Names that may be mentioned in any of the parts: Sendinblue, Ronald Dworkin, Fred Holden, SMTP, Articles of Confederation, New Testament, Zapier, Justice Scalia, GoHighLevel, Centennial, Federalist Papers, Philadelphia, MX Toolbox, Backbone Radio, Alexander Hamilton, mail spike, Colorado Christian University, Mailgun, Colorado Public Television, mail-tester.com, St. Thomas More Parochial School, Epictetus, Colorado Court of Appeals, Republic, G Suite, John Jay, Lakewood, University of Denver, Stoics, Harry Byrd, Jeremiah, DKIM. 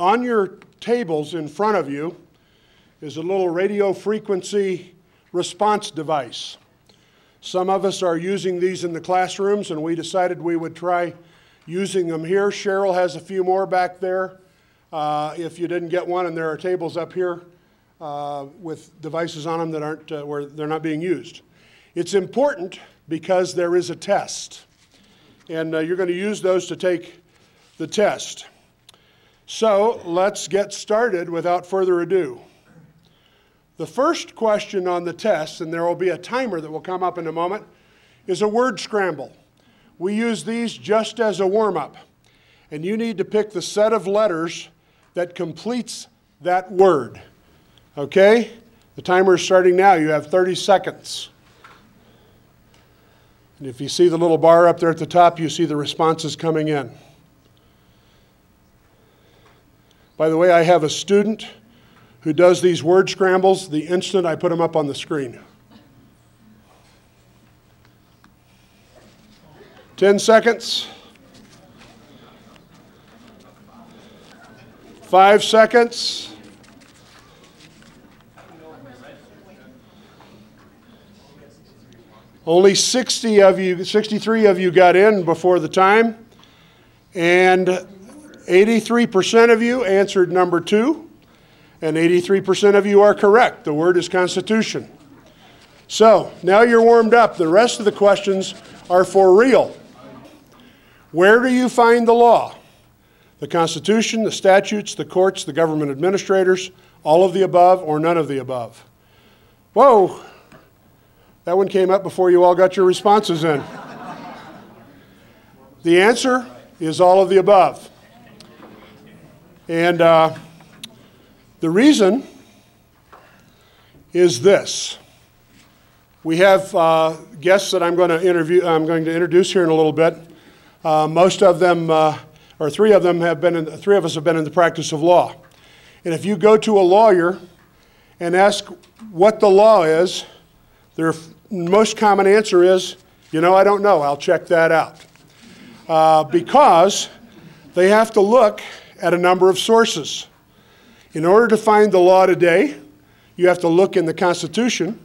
On your tables in front of you is a little radio frequency response device. Some of us are using these in the classrooms, and we decided we would try using them here. Cheryl has a few more back there if you didn't get one, and there are tables up here with devices on them that aren't, where they're not being used. It's important because there is a test, and you're going to use those to take the test. So let's get started without further ado. The first question on the test, and there will be a timer that will come up in a moment, is a word scramble. We use these just as a warm-up, and you need to pick the set of letters that completes that word. Okay? The timer is starting now. You have 30 seconds. And if you see the little bar up there at the top, you see the responses coming in. By the way, I have a student who does these word scrambles the instant I put them up on the screen. 10 seconds. 5 seconds. 63 of you got in before the time, and 83% of you answered number 2. And 83% of you are correct. The word is Constitution. So, now you're warmed up. The rest of the questions are for real. Where do you find the law? The Constitution, the statutes, the courts, the government administrators, all of the above, or none of the above? Whoa! That one came up before you all got your responses in. The answer is all of the above. And, the reason is this. We have guests that I'm going to introduce here in a little bit. Most of them, or three of us have been in the practice of law. And if you go to a lawyer and ask what the law is, their most common answer is, you know, I don't know, I'll check that out. Because they have to look at a number of sources. In order to find the law today, you have to look in the Constitution,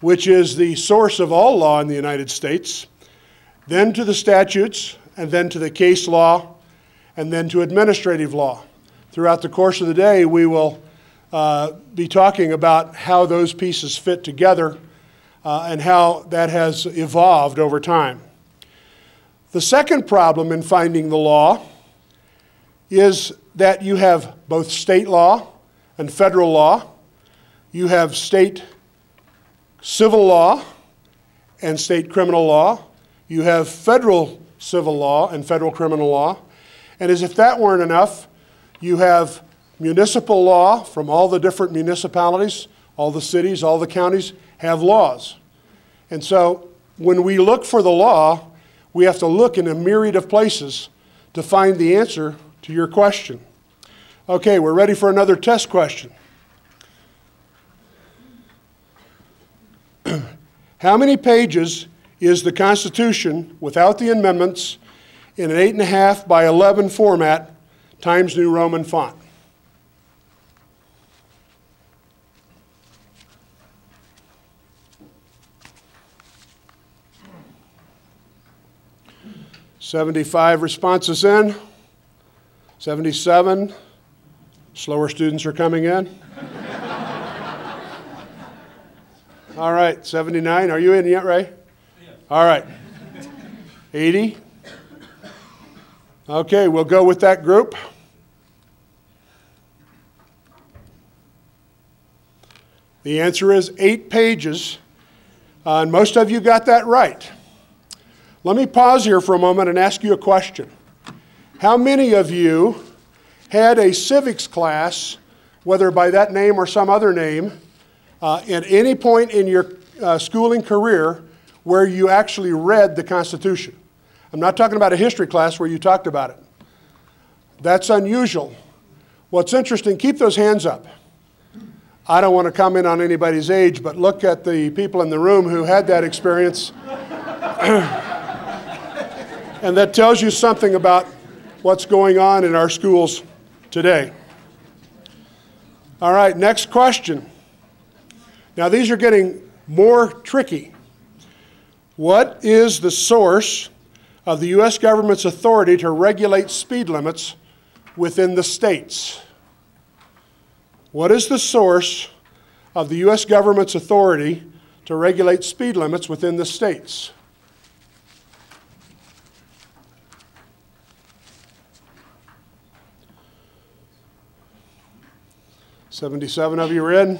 which is the source of all law in the United States, then to the statutes, and then to the case law, and then to administrative law. Throughout the course of the day, we will be talking about how those pieces fit together and how that has evolved over time. The second problem in finding the law is that you have both state law and federal law. You have state civil law and state criminal law. You have federal civil law and federal criminal law. And as if that weren't enough, you have municipal law from all the different municipalities. All the cities, all the counties have laws. And so when we look for the law, we have to look in a myriad of places to find the answer to your question. Okay, we're ready for another test question. How many pages is the Constitution without the amendments in an 8.5 by 11 format, Times New Roman font? . 75 responses in. 77, slower students are coming in. All right, 79, are you in yet, Ray? Yeah. All right, 80. Okay, we'll go with that group. The answer is 8 pages, and most of you got that right. Let me pause here for a moment and ask you a question. How many of you had a civics class, whether by that name or some other name, at any point in your schooling career where you actually read the Constitution? I'm not talking about a history class where you talked about it. That's unusual. What's interesting, keep those hands up. I don't want to comment on anybody's age, but look at the people in the room who had that experience. And that tells you something about what's going on in our schools today. All right, next question. Now, these are getting more tricky. What is the source of the U.S. government's authority to regulate speed limits within the states? What is the source of the U.S. government's authority to regulate speed limits within the states? '77 of you are in.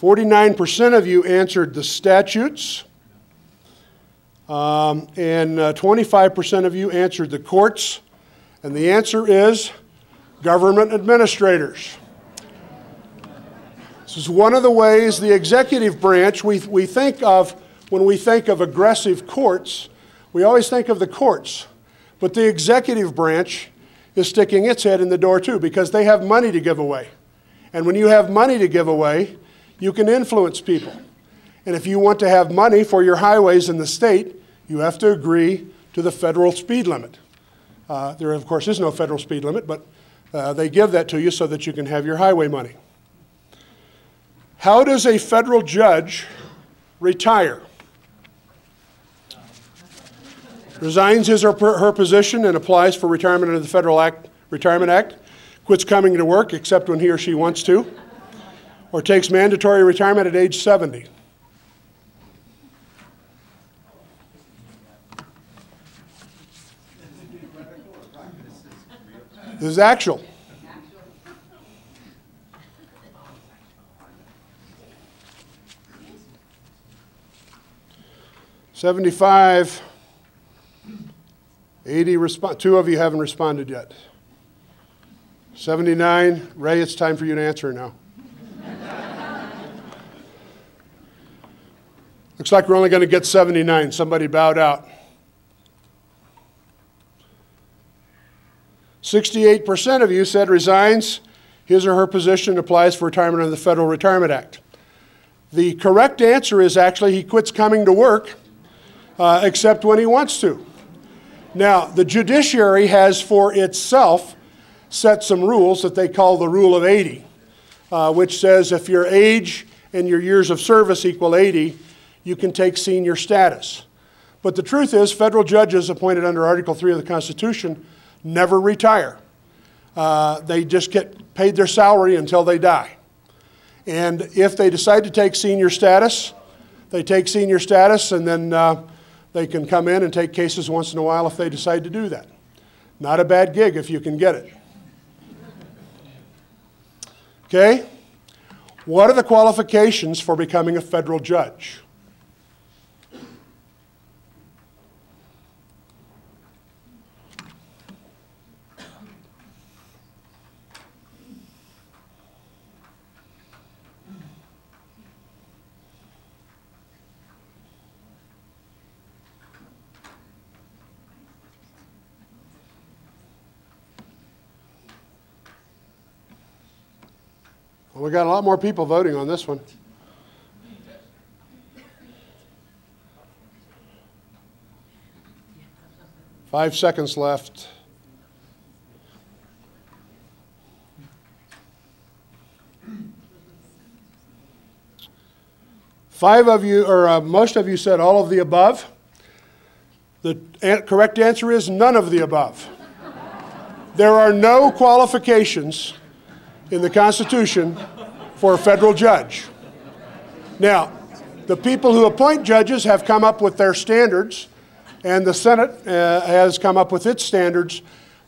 "49% of you answered the statutes, and 25% of you answered the courts, and the answer is government administrators. This is one of the ways the executive branch we think of when we think of aggressive courts. We always think of the courts, but the executive branch is sticking its head in the door too, because they have money to give away, and when you have money to give away, you can influence people. And if you want to have money for your highways in the state, you have to agree to the federal speed limit. There, of course, is no federal speed limit, but they give that to you so that you can have your highway money. How does a federal judge retire? Resigns his or her position and applies for retirement under the Retirement Act, quits coming to work except when he or she wants to, or takes mandatory retirement at age 70. This is actual. Two of you haven't responded yet. 79, Ray, it's time for you to answer now. Looks like we're only going to get 79. Somebody bowed out. 68% of you said resigns his or her position, applies for retirement under the Federal Retirement Act. The correct answer is actually he quits coming to work except when he wants to. Now, the judiciary has for itself set some rules that they call the Rule of 80, which says if your age and your years of service equal 80, you can take senior status. But the truth is, federal judges appointed under Article 3 of the Constitution never retire. They just get paid their salary until they die. And if they decide to take senior status, they take senior status, and then they can come in and take cases once in a while if they decide to do that. Not a bad gig if you can get it. Okay? What are the qualifications for becoming a federal judge? We got a lot more people voting on this one. Five seconds left. Five of you, or most of you said all of the above. The correct answer is none of the above. There are no qualifications in the Constitution for a federal judge. Now, the people who appoint judges have come up with their standards, and the Senate has come up with its standards,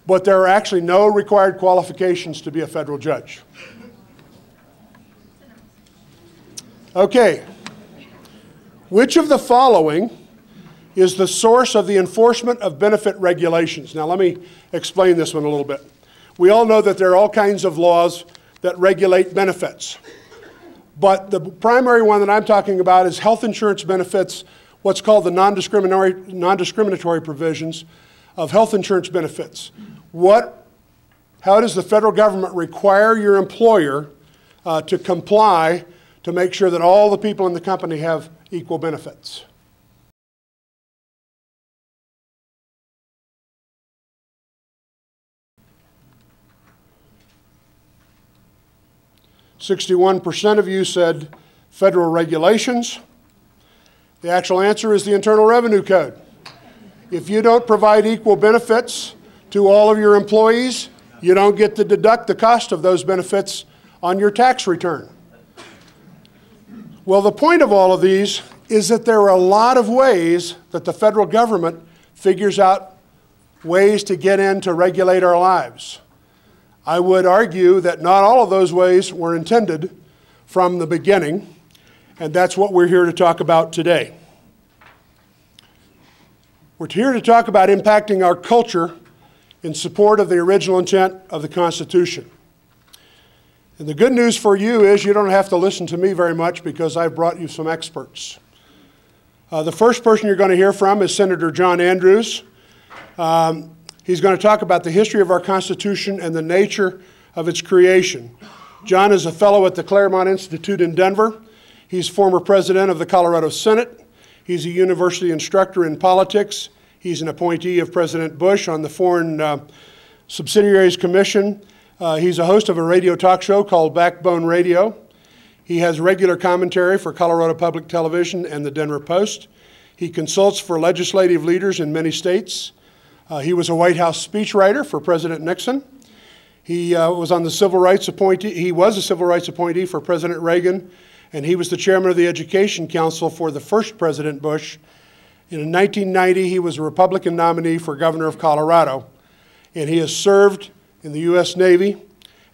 but there are actually no required qualifications to be a federal judge. Okay. Which of the following is the source of the enforcement of benefit regulations? Now, let me explain this one a little bit. We all know that there are all kinds of laws that regulate benefits. But the primary one that I'm talking about is health insurance benefits, what's called the non-discriminatory provisions of health insurance benefits. How does the federal government require your employer to comply to make sure that all the people in the company have equal benefits.61% of you said federal regulations. The actual answer is the Internal Revenue Code. If you don't provide equal benefits to all of your employees, you don't get to deduct the cost of those benefits on your tax return. Well, the point of all of these is that there are a lot of ways that the federal government figures out ways to get in to regulate our lives. I would argue that not all of those ways were intended from the beginning, and that's what we're here to talk about today. We're here to talk about impacting our culture in support of the original intent of the Constitution. And the good news for you is you don't have to listen to me very much because I've brought you some experts. The first person you're going to hear from is Senator John Andrews. He's going to talk about the history of our Constitution and the nature of its creation. John is a fellow at the Claremont Institute in Denver. He's former president of the Colorado Senate. He's a university instructor in politics. He's an appointee of President Bush on the Foreign Subsidiaries Commission. He's a host of a radio talk show called Backbone Radio. He has regular commentary for Colorado Public Television and the Denver Post. He consults for legislative leaders in many states. He was a White House speechwriter for President Nixon. He was a civil rights appointee for President Reagan, and he was the chairman of the Education Council for the first President Bush. In 1990, he was a Republican nominee for governor of Colorado, and he has served in the U.S. Navy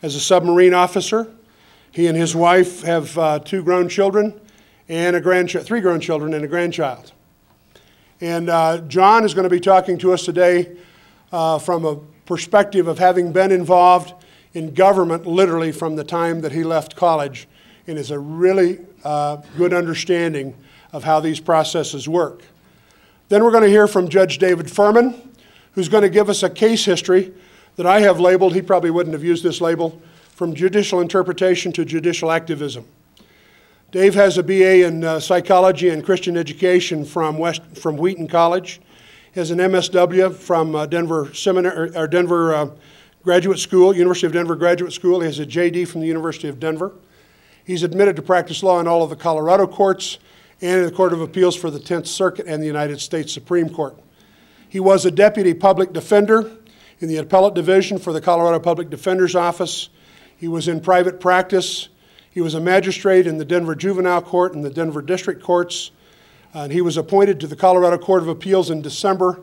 as a submarine officer. He and his wife have two grown children and three grown children and a grandchild. And John is going to be talking to us today from a perspective of having been involved in government literally from the time that he left college, and is a really good understanding of how these processes work. Then we're going to hear from Judge David Furman, who's going to give us a case history that I have labeled, he probably wouldn't have used this label, from judicial interpretation to judicial activism. Dave has a BA in psychology and Christian education from Wheaton College. He has an MSW from Denver Graduate School, University of Denver Graduate School. He has a JD from the University of Denver. He's admitted to practice law in all of the Colorado courts and in the Court of Appeals for the 10th Circuit and the United States Supreme Court. He was a deputy public defender in the appellate division for the Colorado Public Defender's Office. He was in private practice. He was a magistrate in the Denver Juvenile Court and the Denver District Courts, and he was appointed to the Colorado Court of Appeals in December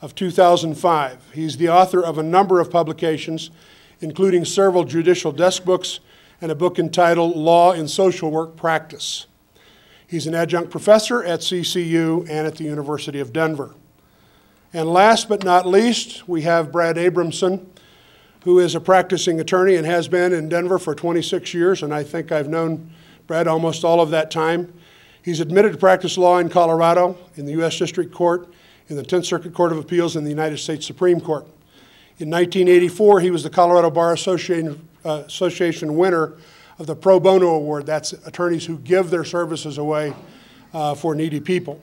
of 2005. He's the author of a number of publications, including several judicial desk books and a book entitled Law in Social Work Practice. He's an adjunct professor at CCU and at the University of Denver. And last but not least, we have Brad Abramson, who is a practicing attorney and has been in Denver for 26 years, and I think I've known Brad almost all of that time. He's admitted to practice law in Colorado, in the U.S. District Court, in the 10th Circuit Court of Appeals, and the United States Supreme Court. In 1984, he was the Colorado Bar Association winner of the Pro Bono Award. That's attorneys who give their services away for needy people.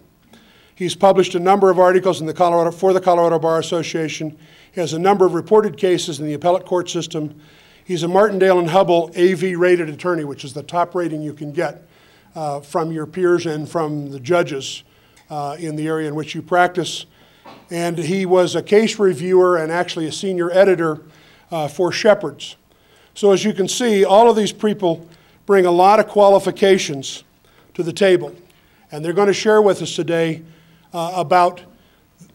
He's published a number of articles in for the Colorado Bar Association. He has a number of reported cases in the appellate court system. He's a Martindale and Hubbell AV-rated attorney, which is the top rating you can get from your peers and from the judges in the area in which you practice. And he was a case reviewer and actually a senior editor for Shepard's. So as you can see, all of these people bring a lot of qualifications to the table. And they're going to share with us today about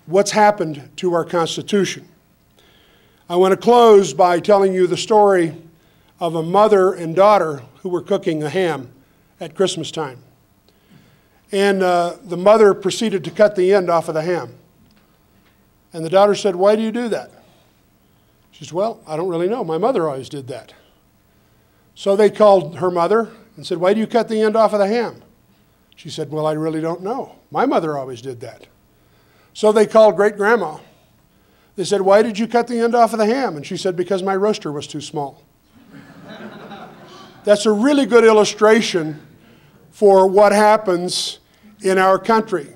what's happened to our Constitution. I want to close by telling you the story of a mother and daughter who were cooking a ham at Christmas time. And the mother proceeded to cut the end off of the ham. And the daughter said, "Why do you do that?" She said, "Well, I don't really know. My mother always did that." So they called her mother and said, "Why do you cut the end off of the ham?" She said, "Well, I really don't know. My mother always did that." So they called great-grandma. They said, "Why did you cut the end off of the ham?" And she said, "Because my roaster was too small." That's a really good illustration for what happens in our country.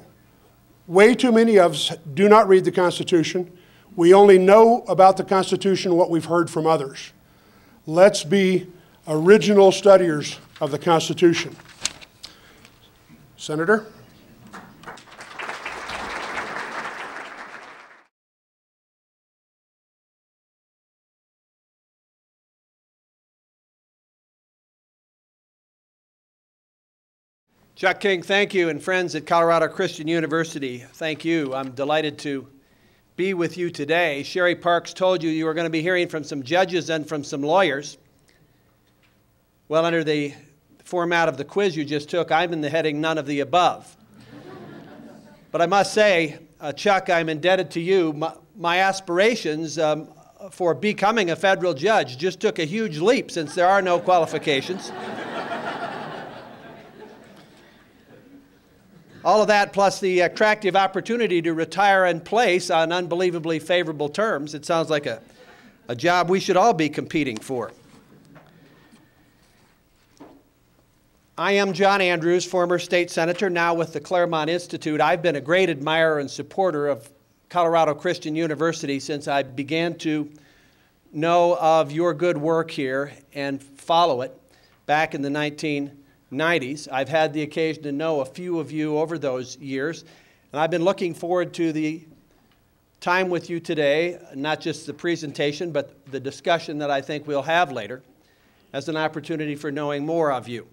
Way too many of us do not read the Constitution. We only know about the Constitution what we've heard from others. Let's be original studiers of the Constitution. Senator? Chuck King, thank you, and friends at Colorado Christian University, thank you. I'm delighted to be with you today. Sherry Parks told you you were going to be hearing from some judges and from some lawyers. Well, under the format of the quiz you just took, I'm in the heading none of the above. But I must say, Chuck, I'm indebted to you. My aspirations for becoming a federal judge just took a huge leap since there are no qualifications. All of that plus the attractive opportunity to retire and place on unbelievably favorable terms. It sounds like a job we should all be competing for. I am John Andrews, former state senator, now with the Claremont Institute. I've been a great admirer and supporter of Colorado Christian University since I began to know of your good work here and follow it back in the 1990s. I've had the occasion to know a few of you over those years, and I've been looking forward to the time with you today, not just the presentation, but the discussion that I think we'll have later, as an opportunity for knowing more of you.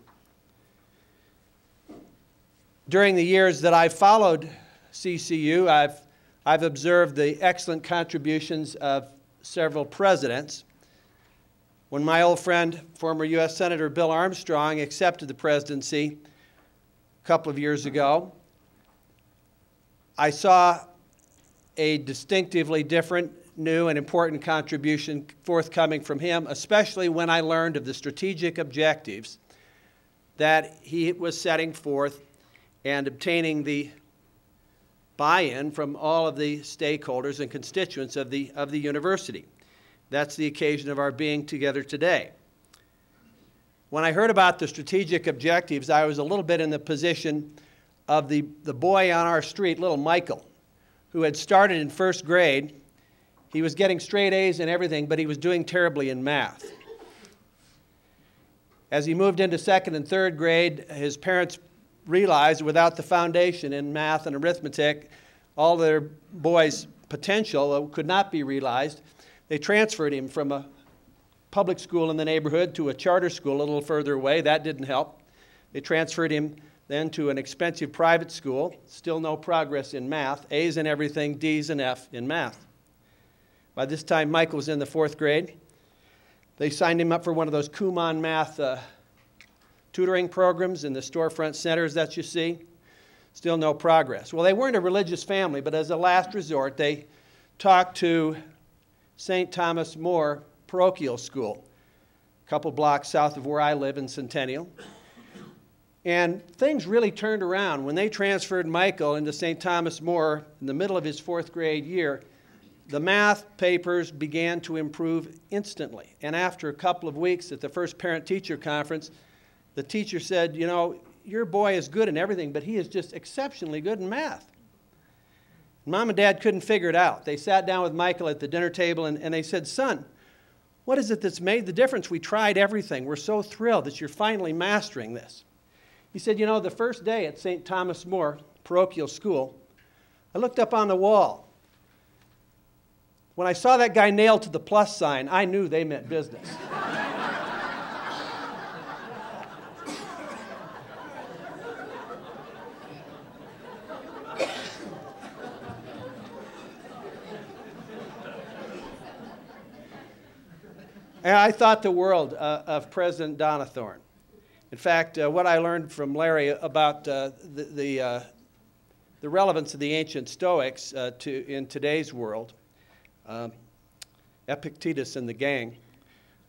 During the years that I've followed CCU, I've observed the excellent contributions of several presidents. When my old friend, former U.S. Senator Bill Armstrong, accepted the presidency a couple of years ago, I saw a distinctively different, new, and important contribution forthcoming from him, especially when I learned of the strategic objectives that he was setting forth and obtaining the buy-in from all of the stakeholders and constituents of the university. That's the occasion of our being together today. When I heard about the strategic objectives, I was a little bit in the position of the boy on our street, little Michael, who had started in first grade. He was getting straight A's in everything, but he was doing terribly in math. As he moved into second and third grade, his parents realized without the foundation in math and arithmetic, all their boy's potential could not be realized. They transferred him from a public school in the neighborhood to a charter school a little further away. That didn't help. They transferred him then to an expensive private school. Still no progress in math. A's in everything, D's and F in math. By this time, Michael was in the fourth grade. They signed him up for one of those Kumon math tutoring programs in the storefront centers that you see. Still no progress. Well, they weren't a religious family, but as a last resort, they talked to St. Thomas More Parochial School, a couple blocks south of where I live in Centennial. And things really turned around. When they transferred Michael into St. Thomas More in the middle of his fourth grade year, the math papers began to improve instantly. And after a couple of weeks at the first parent-teacher conference, the teacher said, you know, your boy is good in everything, but he is just exceptionally good in math. Mom and Dad couldn't figure it out. They sat down with Michael at the dinner table and they said, son, what is it that's made the difference? We tried everything. We're so thrilled that you're finally mastering this. He said, you know, the first day at St. Thomas More Parochial School, I looked up on the wall. When I saw that guy nailed to the plus sign, I knew they meant business. And I thought the world of President Donathorne. In fact, what I learned from Larry about the relevance of the ancient Stoics in today's world, Epictetus and the gang,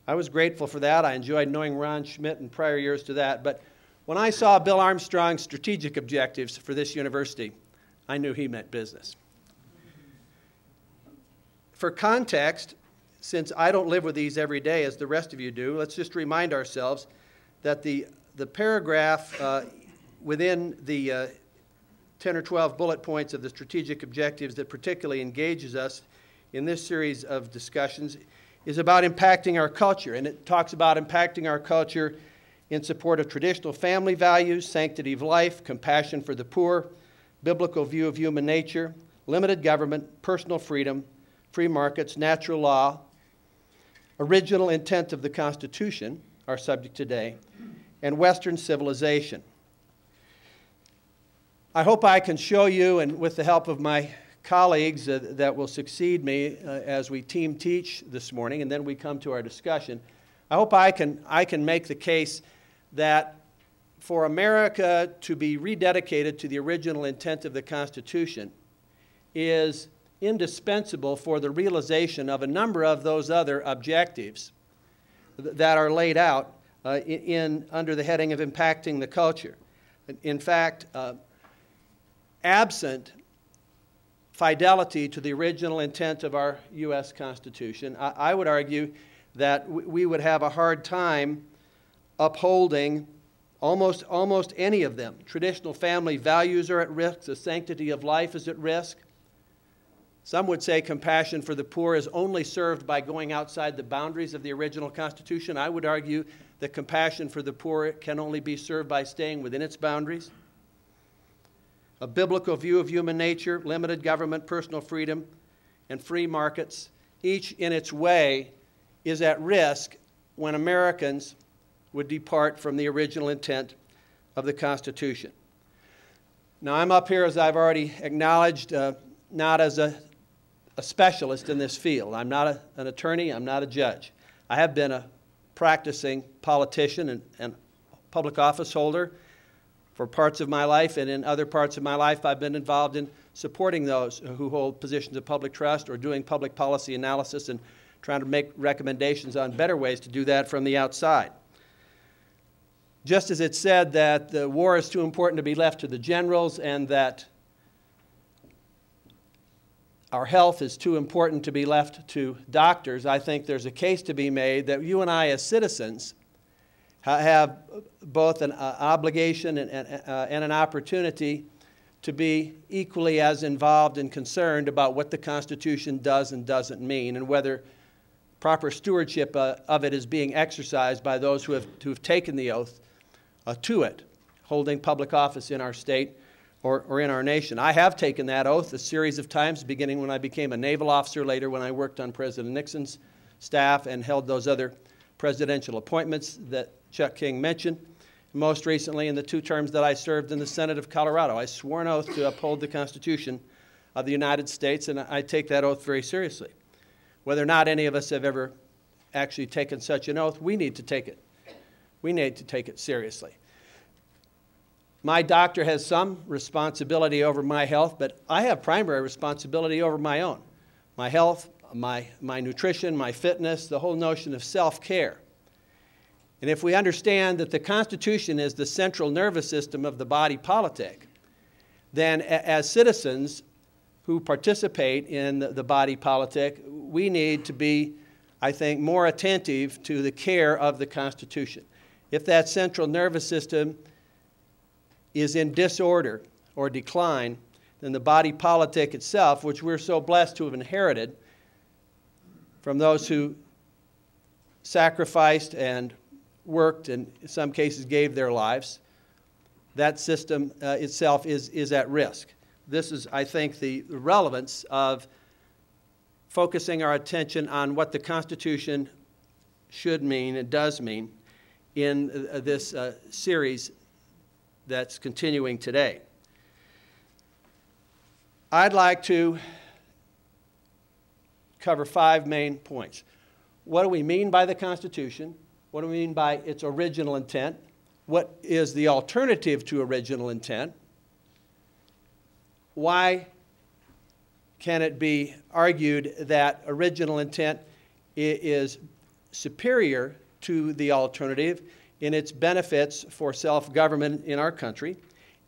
I was grateful for that. I enjoyed knowing Ron Schmidt in prior years to that. But when I saw Bill Armstrong's strategic objectives for this university, I knew he meant business. For context, since I don't live with these every day as the rest of you do, let's just remind ourselves that the paragraph within the 10 or 12 bullet points of the strategic objectives that particularly engages us in this series of discussions is about impacting our culture. And it talks about impacting our culture in support of traditional family values, sanctity of life, compassion for the poor, biblical view of human nature, limited government, personal freedom, free markets, natural law, original intent of the Constitution, our subject today, and Western civilization. I hope I can show you, and with the help of my colleagues that will succeed me as we team teach this morning, and then we come to our discussion, I hope I can make the case that for America to be rededicated to the original intent of the Constitution is indispensable for the realization of a number of those other objectives that are laid out under the heading of impacting the culture. In fact, absent fidelity to the original intent of our U.S. Constitution, I would argue that we would have a hard time upholding almost any of them. Traditional family values are at risk. The sanctity of life is at risk. Some would say compassion for the poor is only served by going outside the boundaries of the original Constitution. I would argue that compassion for the poor can only be served by staying within its boundaries. A biblical view of human nature, limited government, personal freedom, and free markets, each in its way, is at risk when Americans would depart from the original intent of the Constitution. Now, I'm up here, as I've already acknowledged, not as a specialist in this field. I'm not an attorney. I'm not a judge. I have been a practicing politician and public office holder for parts of my life, and in other parts of my life I've been involved in supporting those who hold positions of public trust or doing public policy analysis and trying to make recommendations on better ways to do that from the outside. Just as it's said that the war is too important to be left to the generals and that our health is too important to be left to doctors, I think there's a case to be made that you and I as citizens have both an obligation and an opportunity to be equally as involved and concerned about what the Constitution does and doesn't mean, and whether proper stewardship of it is being exercised by those who have taken the oath to it, holding public office in our state or in our nation. I have taken that oath a series of times, beginning when I became a naval officer, later when I worked on President Nixon's staff and held those other presidential appointments that Chuck King mentioned. Most recently, in the two terms that I served in the Senate of Colorado, I swore an oath to uphold the Constitution of the United States, and I take that oath very seriously. Whether or not any of us have ever actually taken such an oath, we need to take it. We need to take it seriously. My doctor has some responsibility over my health, but I have primary responsibility over my own. My health, my nutrition, my fitness, the whole notion of self-care. And if we understand that the Constitution is the central nervous system of the body politic, then as citizens who participate in the body politic, we need to be, I think, more attentive to the care of the Constitution. If that central nervous system is in disorder or decline, then the body politic itself, which we're so blessed to have inherited from those who sacrificed and worked and in some cases gave their lives, that system itself is at risk. This is, I think, the relevance of focusing our attention on what the Constitution should mean and does mean in this series that's continuing today. I'd like to cover five main points. What do we mean by the Constitution? What do we mean by its original intent? What is the alternative to original intent? Why can it be argued that original intent is superior to the alternative in its benefits for self-government in our country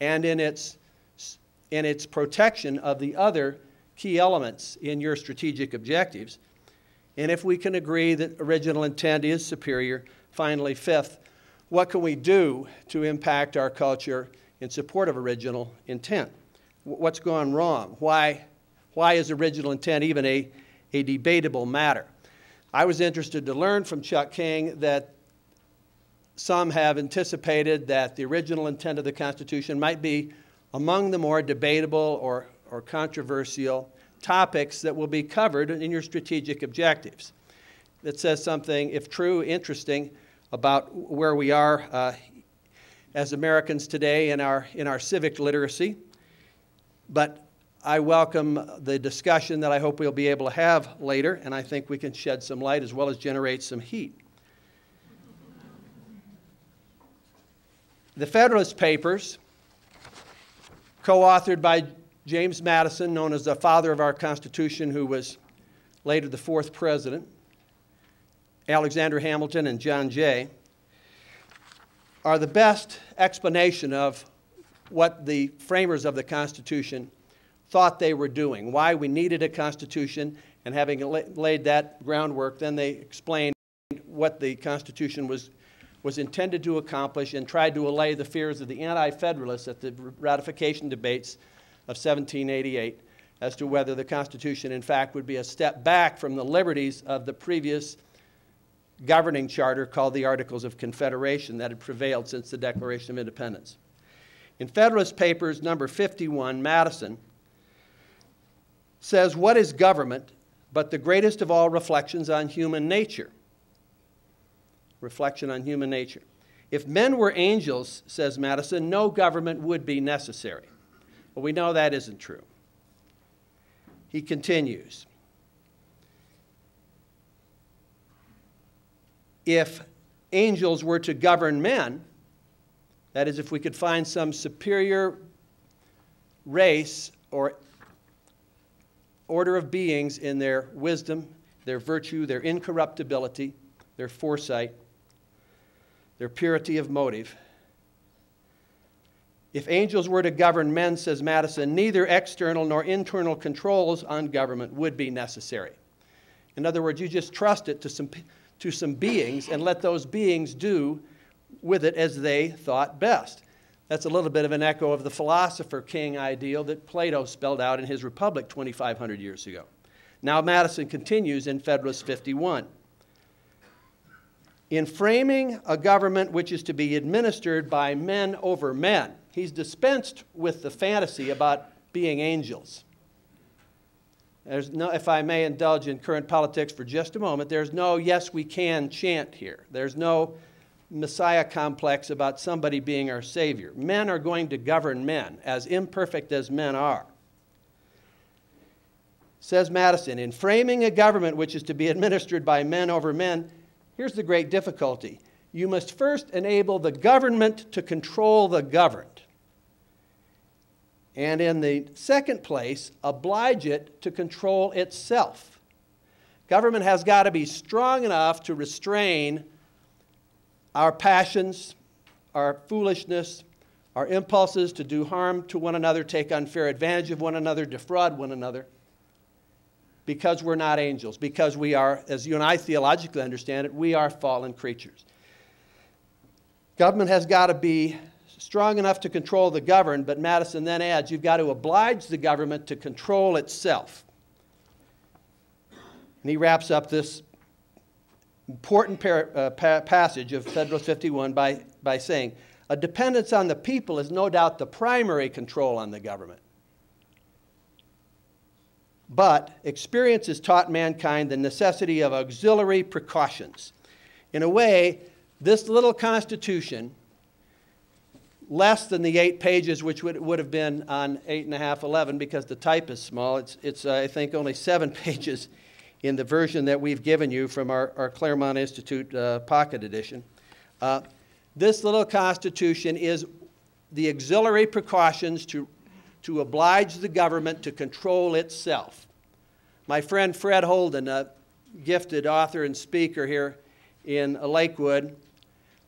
and in its protection of the other key elements in your strategic objectives? And if we can agree that original intent is superior, finally, fifth, what can we do to impact our culture in support of original intent. What's gone wrong? Why is original intent even a debatable matter? I was interested to learn from Chuck King that some have anticipated that the original intent of the Constitution might be among the more debatable or controversial topics that will be covered in your strategic objectives. That says something, if true, interesting about where we are as Americans today in our civic literacy. But I welcome the discussion that I hope we'll be able to have later, and I think we can shed some light as well as generate some heat. The Federalist Papers, co-authored by James Madison, known as the father of our Constitution, who was later the fourth president, Alexander Hamilton and John Jay, are the best explanation of what the framers of the Constitution thought they were doing, why we needed a Constitution, and having laid that groundwork, then they explained what the Constitution was intended to accomplish and tried to allay the fears of the anti-federalists at the ratification debates of 1788 as to whether the Constitution, in fact, would be a step back from the liberties of the previous governing charter called the Articles of Confederation that had prevailed since the Declaration of Independence. In Federalist Papers number 51, Madison says, "What is government but the greatest of all reflections on human nature?" Reflection on human nature. "If men were angels," says Madison, "no government would be necessary." Well, we know that isn't true. He continues, "If angels were to govern men," that is, if we could find some superior race or order of beings in their wisdom, their virtue, their incorruptibility, their foresight, their purity of motive. "If angels were to govern men," says Madison, "neither external nor internal controls on government would be necessary." In other words, you just trust it to some beings and let those beings do with it as they thought best. That's a little bit of an echo of the philosopher king ideal that Plato spelled out in his Republic 2,500 years ago. Now Madison continues in Federalist 51. "In framing a government which is to be administered by men over men," he's dispensed with the fantasy about being angels. There's no, if I may indulge in current politics for just a moment, there's no "yes we can" chant here. There's no Messiah complex about somebody being our savior. Men are going to govern men, as imperfect as men are. Says Madison, "In framing a government which is to be administered by men over men, here's the great difficulty. You must first enable the government to control the governed. And in the second place, oblige it to control itself. Government has got to be strong enough to restrain our passions, our foolishness, our impulses to do harm to one another, take unfair advantage of one another, defraud one another. Because we're not angels, because we are, as you and I theologically understand it, we are fallen creatures. Government has got to be strong enough to control the governed," but Madison then adds, "you've got to oblige the government to control itself." And he wraps up this important passage of Federalist 51 by saying, "A dependence on the people is no doubt the primary control on the government. But experience has taught mankind the necessity of auxiliary precautions." In a way, this little Constitution, less than the 8 pages which would have been on 8½, 11, because the type is small, it's I think, only 7 pages in the version that we've given you from our Claremont Institute pocket edition. This little Constitution is the auxiliary precautions to oblige the government to control itself. My friend Fred Holden, a gifted author and speaker here in Lakewood,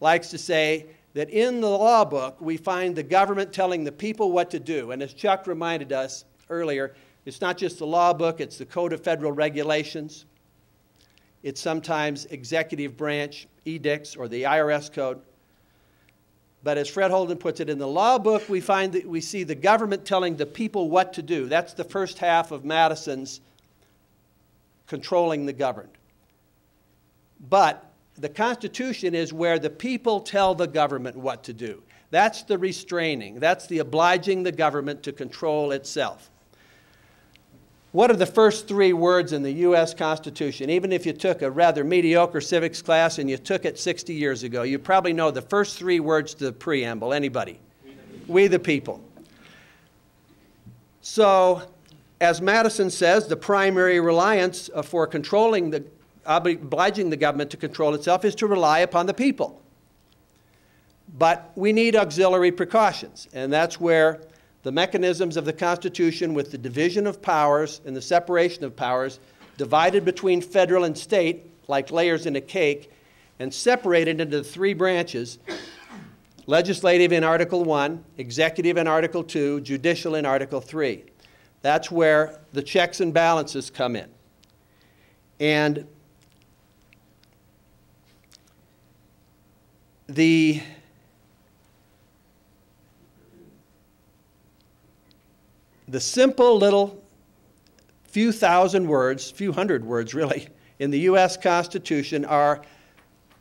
likes to say that in the law book we find the government telling the people what to do. And as Chuck reminded us earlier, it's not just the law book, it's the Code of Federal Regulations. It's sometimes executive branch edicts or the IRS code. But as Fred Holden puts it, in the law book, we find that we see the government telling the people what to do. That's the first half of Madison's controlling the governed. But the Constitution is where the people tell the government what to do. That's the restraining. That's the obliging the government to control itself. What are the first three words in the U.S. Constitution? Even if you took a rather mediocre civics class and you took it 60 years ago, you probably know the first three words to the preamble. Anybody? We the people. So, as Madison says, the primary reliance for controlling the, obliging the government to control itself is to rely upon the people. But we need auxiliary precautions, and that's where the mechanisms of the Constitution with the division of powers and the separation of powers, divided between federal and state like layers in a cake, and separated into three branches, legislative in Article I, executive in Article II, judicial in Article III. That's where the checks and balances come in. And the simple little few thousand words, few hundred words really, in the U.S. Constitution are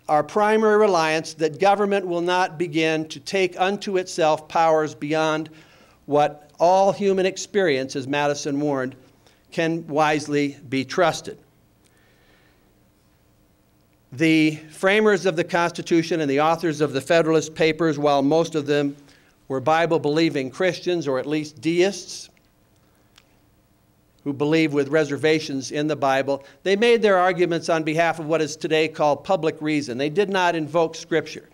our primary reliance that government will not begin to take unto itself powers beyond what all human experience, as Madison warned, can wisely be trusted. The framers of the Constitution and the authors of the Federalist Papers, while most of them were Bible-believing Christians, or at least deists, who believe with reservations in the Bible, they made their arguments on behalf of what is today called public reason. They did not invoke Scripture.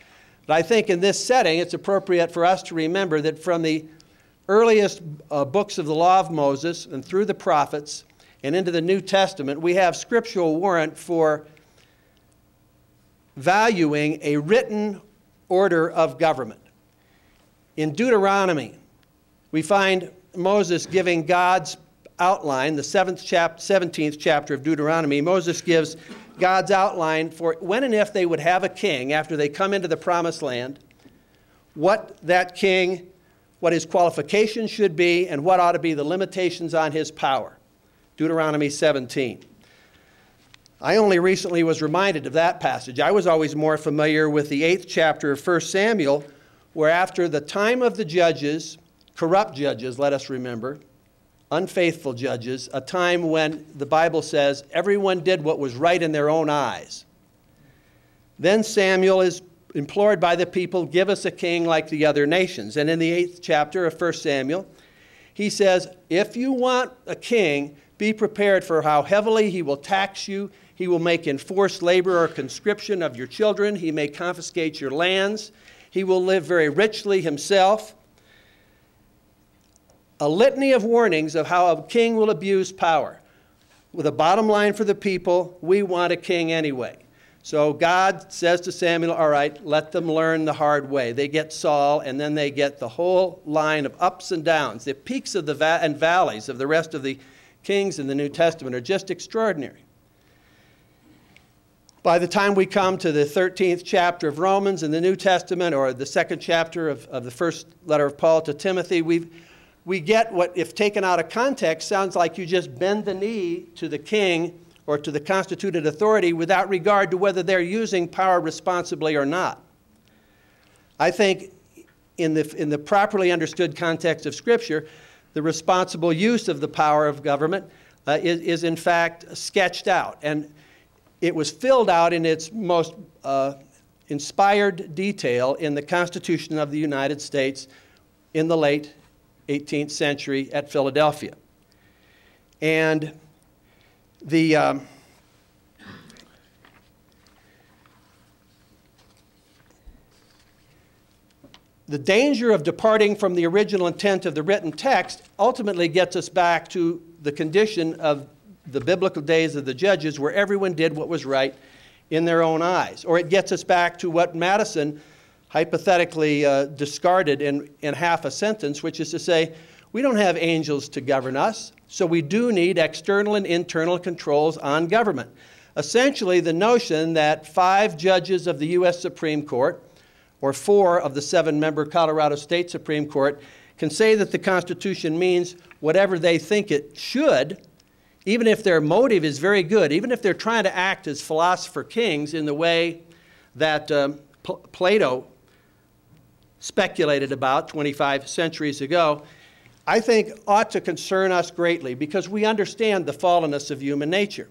But I think in this setting, it's appropriate for us to remember that from the earliest books of the Law of Moses and through the prophets and into the New Testament, we have scriptural warrant for valuing a written order of government. In Deuteronomy, we find Moses giving God's outline, the 17th chapter of Deuteronomy. Moses gives God's outline for when and if they would have a king after they come into the promised land, what that king, what his qualifications should be, and what ought to be the limitations on his power. Deuteronomy 17. I only recently was reminded of that passage. I was always more familiar with the 8th chapter of 1 Samuel, where after the time of the judges, corrupt judges, let us remember, unfaithful judges, a time when the Bible says everyone did what was right in their own eyes. Then Samuel is implored by the people, give us a king like the other nations. And in the 8th chapter of 1 Samuel, he says, if you want a king, be prepared for how heavily he will tax you. He will make enforced labor or conscription of your children. He may confiscate your lands. He will live very richly himself. A litany of warnings of how a king will abuse power. With a bottom line for the people, we want a king anyway. So God says to Samuel, all right, let them learn the hard way. They get Saul, and then they get the whole line of ups and downs. The peaks of the and valleys of the rest of the kings in the New Testament are just extraordinary. By the time we come to the 13th chapter of Romans in the New Testament, or the 2nd chapter of the first letter of Paul to Timothy, we get what, if taken out of context, sounds like you just bend the knee to the king or to the constituted authority without regard to whether they're using power responsibly or not. I think in the properly understood context of Scripture, the responsible use of the power of government is in fact sketched out. And it was filled out in its most inspired detail in the Constitution of the United States in the late 18th century at Philadelphia. And the the danger of departing from the original intent of the written text ultimately gets us back to the condition of the biblical days of the judges, where everyone did what was right in their own eyes. Or it gets us back to what Madison hypothetically discarded in half a sentence, which is to say, we don't have angels to govern us, so we do need external and internal controls on government. Essentially, the notion that 5 judges of the U.S. Supreme Court, or four of the seven-member Colorado State Supreme Court, can say that the Constitution means whatever they think it should, even if their motive is very good, even if they're trying to act as philosopher kings in the way that Plato speculated about 25 centuries ago, I think ought to concern us greatly, because we understand the fallenness of human nature.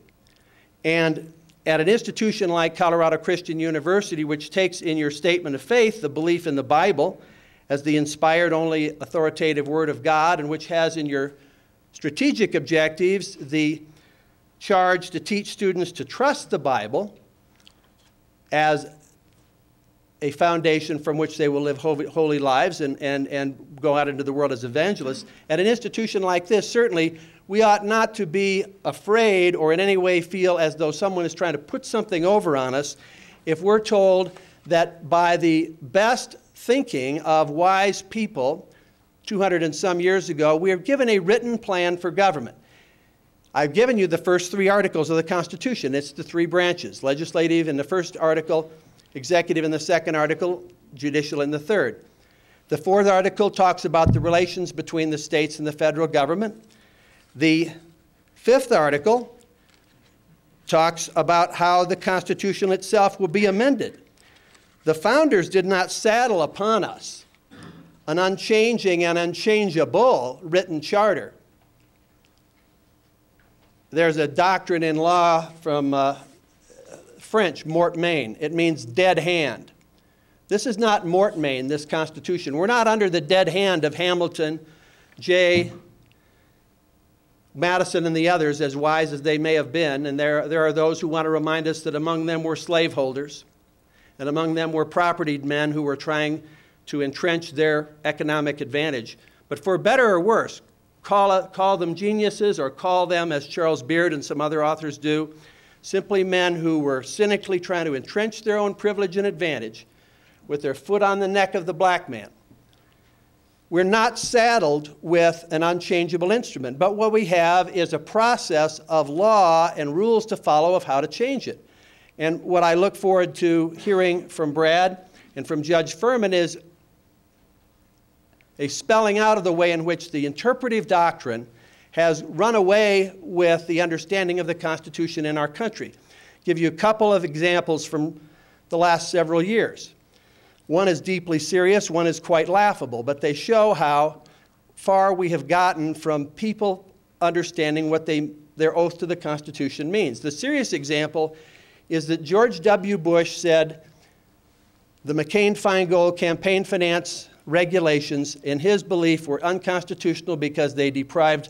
And at an institution like Colorado Christian University, which takes in your statement of faith the belief in the Bible as the inspired, only authoritative Word of God, and which has in your strategic objectives the charge to teach students to trust the Bible as a foundation from which they will live holy lives and go out into the world as evangelists. At an institution like this, certainly, we ought not to be afraid or in any way feel as though someone is trying to put something over on us if we're told that by the best thinking of wise people 200 and some years ago, we are given a written plan for government. I've given you the first three articles of the Constitution. It's the three branches, legislative in the first article, executive in the second article, judicial in the third. The fourth article talks about the relations between the states and the federal government. The fifth article talks about how the Constitution itself will be amended. The founders did not saddle upon us an unchanging and unchangeable written charter. There's a doctrine in law from French, mortmain. It means dead hand. This is not mortmain, this Constitution. We're not under the dead hand of Hamilton, Jay, Madison, and the others, as wise as they may have been. And there are those who want to remind us that among them were slaveholders, and among them were propertied men who were trying to entrench their economic advantage. But for better or worse, call them geniuses, or call them, as Charles Beard and some other authors do, simply men who were cynically trying to entrench their own privilege and advantage with their foot on the neck of the black man. We're not saddled with an unchangeable instrument, but what we have is a process of law and rules to follow of how to change it. And what I look forward to hearing from Brad and from Judge Furman is a spelling out of the way in which the interpretive doctrine has run away with the understanding of the Constitution in our country. I'll give you a couple of examples from the last several years. One is deeply serious, one is quite laughable, but they show how far we have gotten from people understanding what their oath to the Constitution means. The serious example is that George W. Bush said the McCain-Feingold campaign finance regulations, in his belief, were unconstitutional because they deprived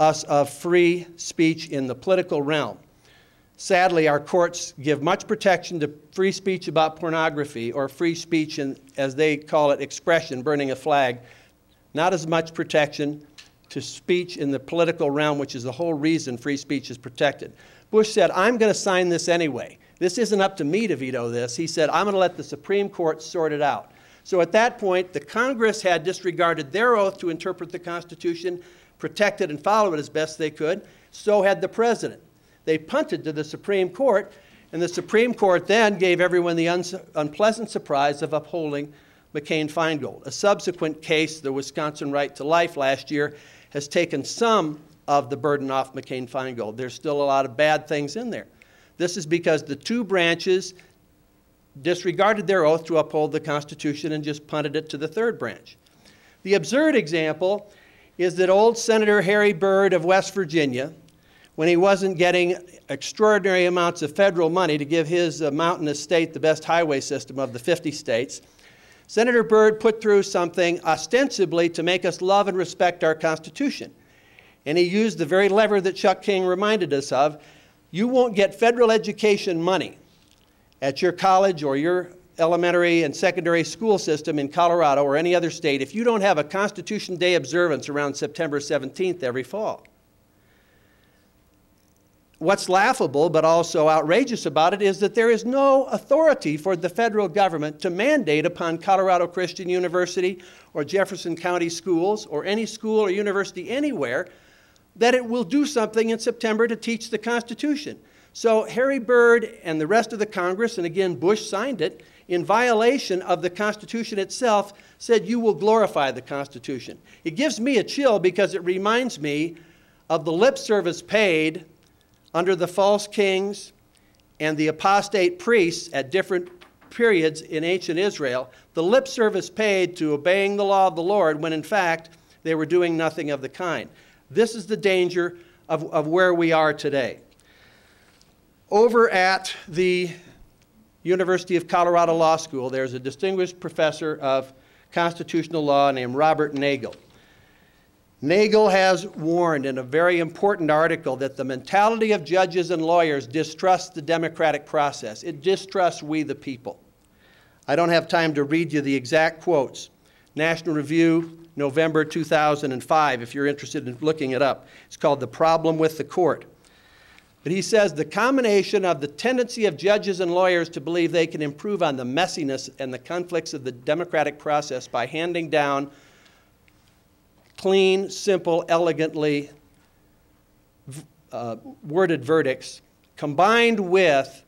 us of free speech in the political realm. Sadly, our courts give much protection to free speech about pornography, or free speech in, as they call it, expression, burning a flag, not as much protection to speech in the political realm, which is the whole reason free speech is protected. Bush said, I'm going to sign this anyway. This isn't up to me to veto this. He said, I'm going to let the Supreme Court sort it out. So at that point, the Congress had disregarded their oath to interpret the Constitution, protect it and follow it as best they could. So had the president. They punted to the Supreme Court, and the Supreme Court then gave everyone the unpleasant surprise of upholding McCain-Feingold. A subsequent case, the Wisconsin Right to Life last year, has taken some of the burden off McCain-Feingold. There's still a lot of bad things in there. This is because the two branches disregarded their oath to uphold the Constitution and just punted it to the third branch. The absurd example is that old Senator Harry Byrd of West Virginia, when he wasn't getting extraordinary amounts of federal money to give his mountainous state the best highway system of the 50 states, Senator Byrd put through something ostensibly to make us love and respect our Constitution. And he used the very lever that Chuck King reminded us of. You won't get federal education money at your college or your elementary and secondary school system in Colorado or any other state if you don't have a Constitution Day observance around September 17th every fall. What's laughable but also outrageous about it is that there is no authority for the federal government to mandate upon Colorado Christian University or Jefferson County schools or any school or university anywhere that it will do something in September to teach the Constitution. So Harry Byrd and the rest of the Congress, and again Bush signed it, in violation of the Constitution itself, said you will glorify the Constitution. It gives me a chill because it reminds me of the lip service paid under the false kings and the apostate priests at different periods in ancient Israel, the lip service paid to obeying the law of the Lord when in fact they were doing nothing of the kind. This is the danger of where we are today. Over at the University of Colorado Law School, there's a distinguished professor of constitutional law named Robert Nagel. Nagel has warned in a very important article that the mentality of judges and lawyers distrusts the democratic process. It distrusts we the people. I don't have time to read you the exact quotes. National Review, November 2005, if you're interested in looking it up. It's called The Problem with the Court. But he says the combination of the tendency of judges and lawyers to believe they can improve on the messiness and the conflicts of the democratic process by handing down clean, simple, elegantly worded verdicts, combined with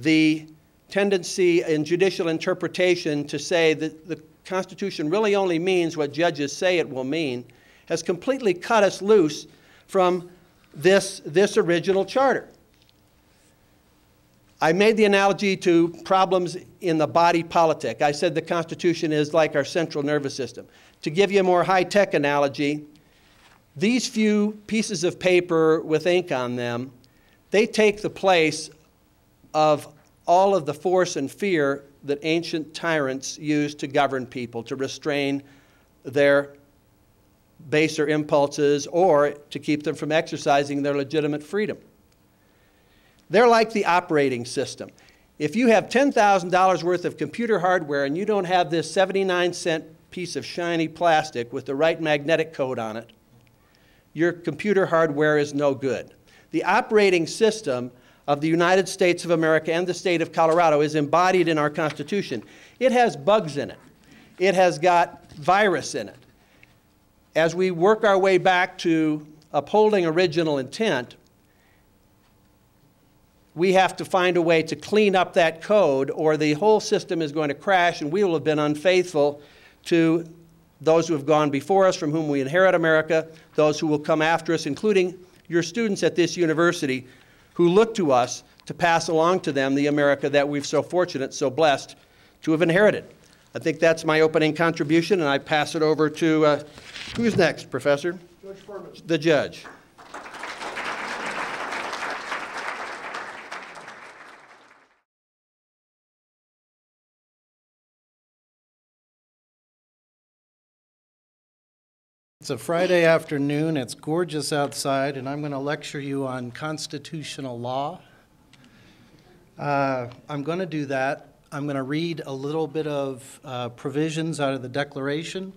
the tendency in judicial interpretation to say that the Constitution really only means what judges say it will mean, has completely cut us loose from this original charter. I made the analogy to problems in the body politic. I said the Constitution is like our central nervous system. To give you a more high-tech analogy, these few pieces of paper with ink on them, they take the place of all of the force and fear that ancient tyrants used to govern people, to restrain their baser impulses or to keep them from exercising their legitimate freedom. They're like the operating system. If you have $10,000 worth of computer hardware and you don't have this 79-cent piece of shiny plastic with the right magnetic code on it, your computer hardware is no good. The operating system of the United States of America and the state of Colorado is embodied in our Constitution. It has bugs in it. It has got virus in it. As we work our way back to upholding original intent, we have to find a way to clean up that code or the whole system is going to crash and we will have been unfaithful to those who have gone before us, from whom we inherit America, those who will come after us, including your students at this university who look to us to pass along to them the America that we've so fortunate, so blessed to have inherited. I think that's my opening contribution, and I pass it over to, who's next, Professor? Judge Furman. The judge. It's a Friday afternoon, it's gorgeous outside, and I'm going to lecture you on constitutional law. I'm going to do that. I'm going to read a little bit of provisions out of the Declaration.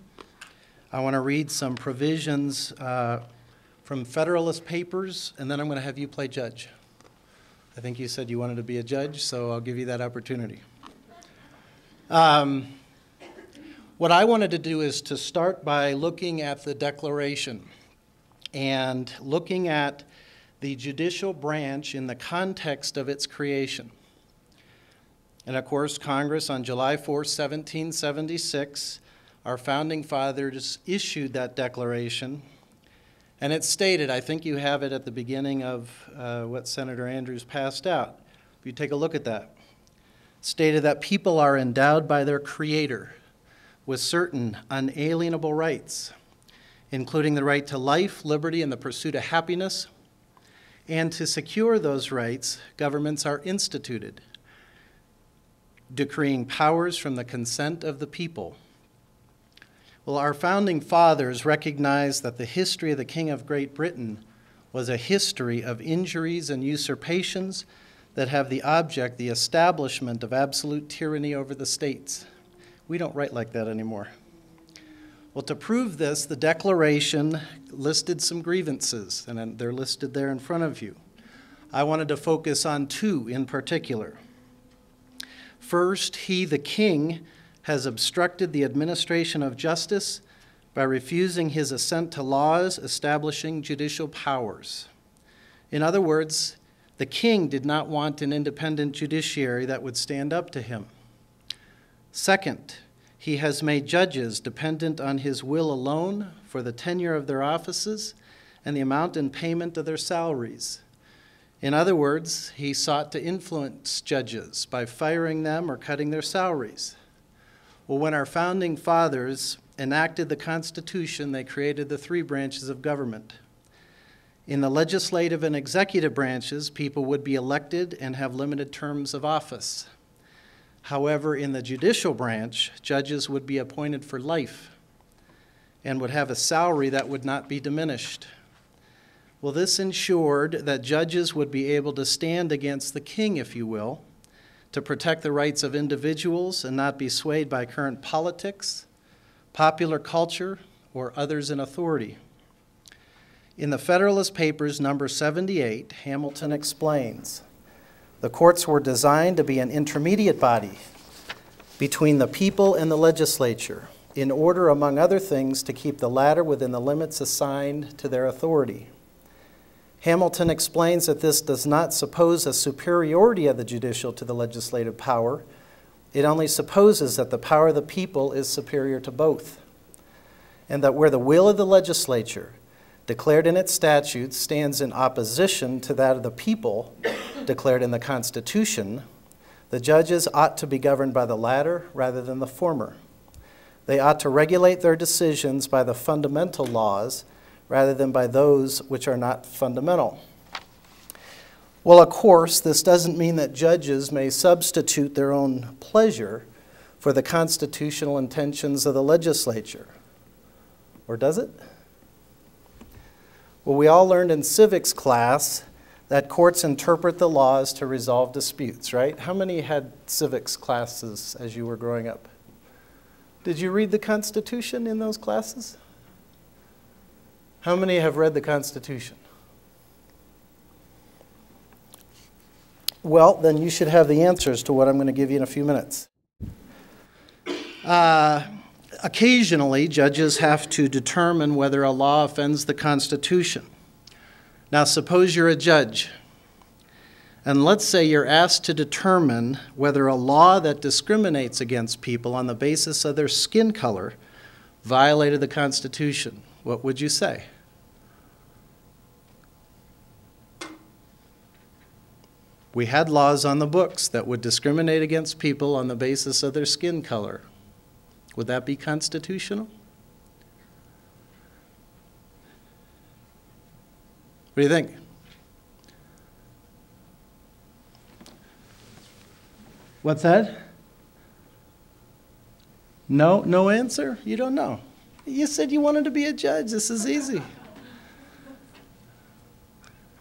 I want to read some provisions from Federalist Papers, and then I'm going to have you play judge. I think you said you wanted to be a judge, so I'll give you that opportunity. What I wanted to do is to start by looking at the Declaration and looking at the judicial branch in the context of its creation. And of course, Congress on July 4, 1776, our founding fathers issued that declaration. And it stated, I think you have it at the beginning of what Senator Andrews passed out. If you take a look at that, it stated that people are endowed by their Creator with certain unalienable rights, including the right to life, liberty, and the pursuit of happiness. And to secure those rights, governments are instituted, decreeing powers from the consent of the people. Well, our founding fathers recognized that the history of the King of Great Britain was a history of injuries and usurpations that have the object, the establishment of absolute tyranny over the states. We don't write like that anymore. Well, to prove this, the Declaration listed some grievances, and they're listed there in front of you. I wanted to focus on two in particular. First, he, the king, has obstructed the administration of justice by refusing his assent to laws establishing judicial powers. In other words, the king did not want an independent judiciary that would stand up to him. Second, he has made judges dependent on his will alone for the tenure of their offices and the amount and payment of their salaries. In other words, he sought to influence judges by firing them or cutting their salaries. Well, when our founding fathers enacted the Constitution, they created the three branches of government. In the legislative and executive branches, people would be elected and have limited terms of office. However, in the judicial branch, judges would be appointed for life and would have a salary that would not be diminished. Well, this ensured that judges would be able to stand against the king, if you will, to protect the rights of individuals and not be swayed by current politics, popular culture, or others in authority. In the Federalist Papers, number 78, Hamilton explains, the courts were designed to be an intermediate body between the people and the legislature, in order, among other things, to keep the latter within the limits assigned to their authority. Hamilton explains that this does not suppose a superiority of the judicial to the legislative power. It only supposes that the power of the people is superior to both, and that where the will of the legislature, declared in its statutes, stands in opposition to that of the people, declared in the Constitution, the judges ought to be governed by the latter rather than the former. They ought to regulate their decisions by the fundamental laws rather than by those which are not fundamental. Well, of course, this doesn't mean that judges may substitute their own pleasure for the constitutional intentions of the legislature. Or does it? Well, we all learned in civics class that courts interpret the laws to resolve disputes, right? How many had civics classes as you were growing up? Did you read the Constitution in those classes? How many have read the Constitution? Well, then you should have the answers to what I'm going to give you in a few minutes. Occasionally, judges have to determine whether a law offends the Constitution. Now, suppose you're a judge, and let's say you're asked to determine whether a law that discriminates against people on the basis of their skin color violated the Constitution. What would you say? We had laws on the books that would discriminate against people on the basis of their skin color. Would that be constitutional? What do you think? What's that? No, no answer? You don't know. You said you wanted to be a judge. This is easy.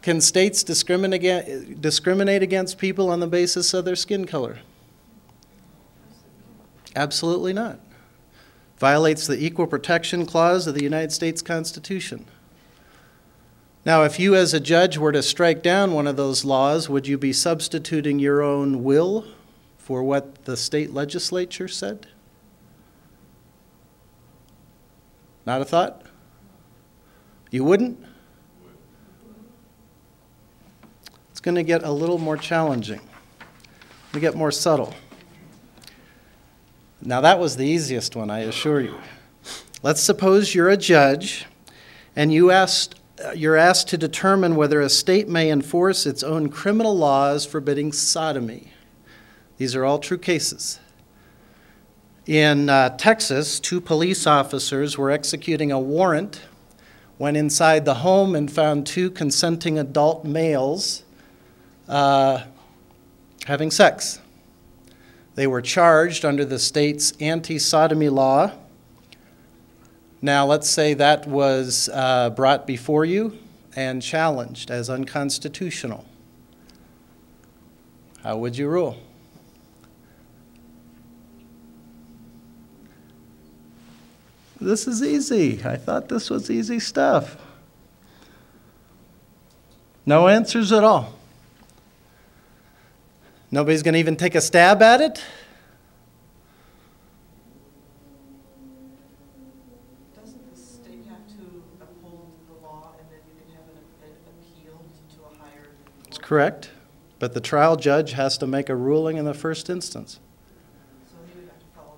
Can states discriminate against people on the basis of their skin color? Absolutely not. Violates the Equal Protection Clause of the United States Constitution. Now, if you as a judge were to strike down one of those laws, would you be substituting your own will for what the state legislature said? Not a thought? You wouldn't? It's going to get a little more challenging. We get more subtle. Now that was the easiest one, I assure you. Let's suppose you're a judge and you're asked to determine whether a state may enforce its own criminal laws forbidding sodomy. These are all true cases. In Texas, two police officers were executing a warrant, went inside the home and found two consenting adult males having sex. They were charged under the state's anti-sodomy law. Now, let's say that was brought before you and challenged as unconstitutional. How would you rule? This is easy. I thought this was easy stuff. No answers at all. Nobody's going to even take a stab at it? Doesn't the state have to uphold the law and then you can have an appeal to a higher... That's correct. But the trial judge has to make a ruling in the first instance. So he would have to follow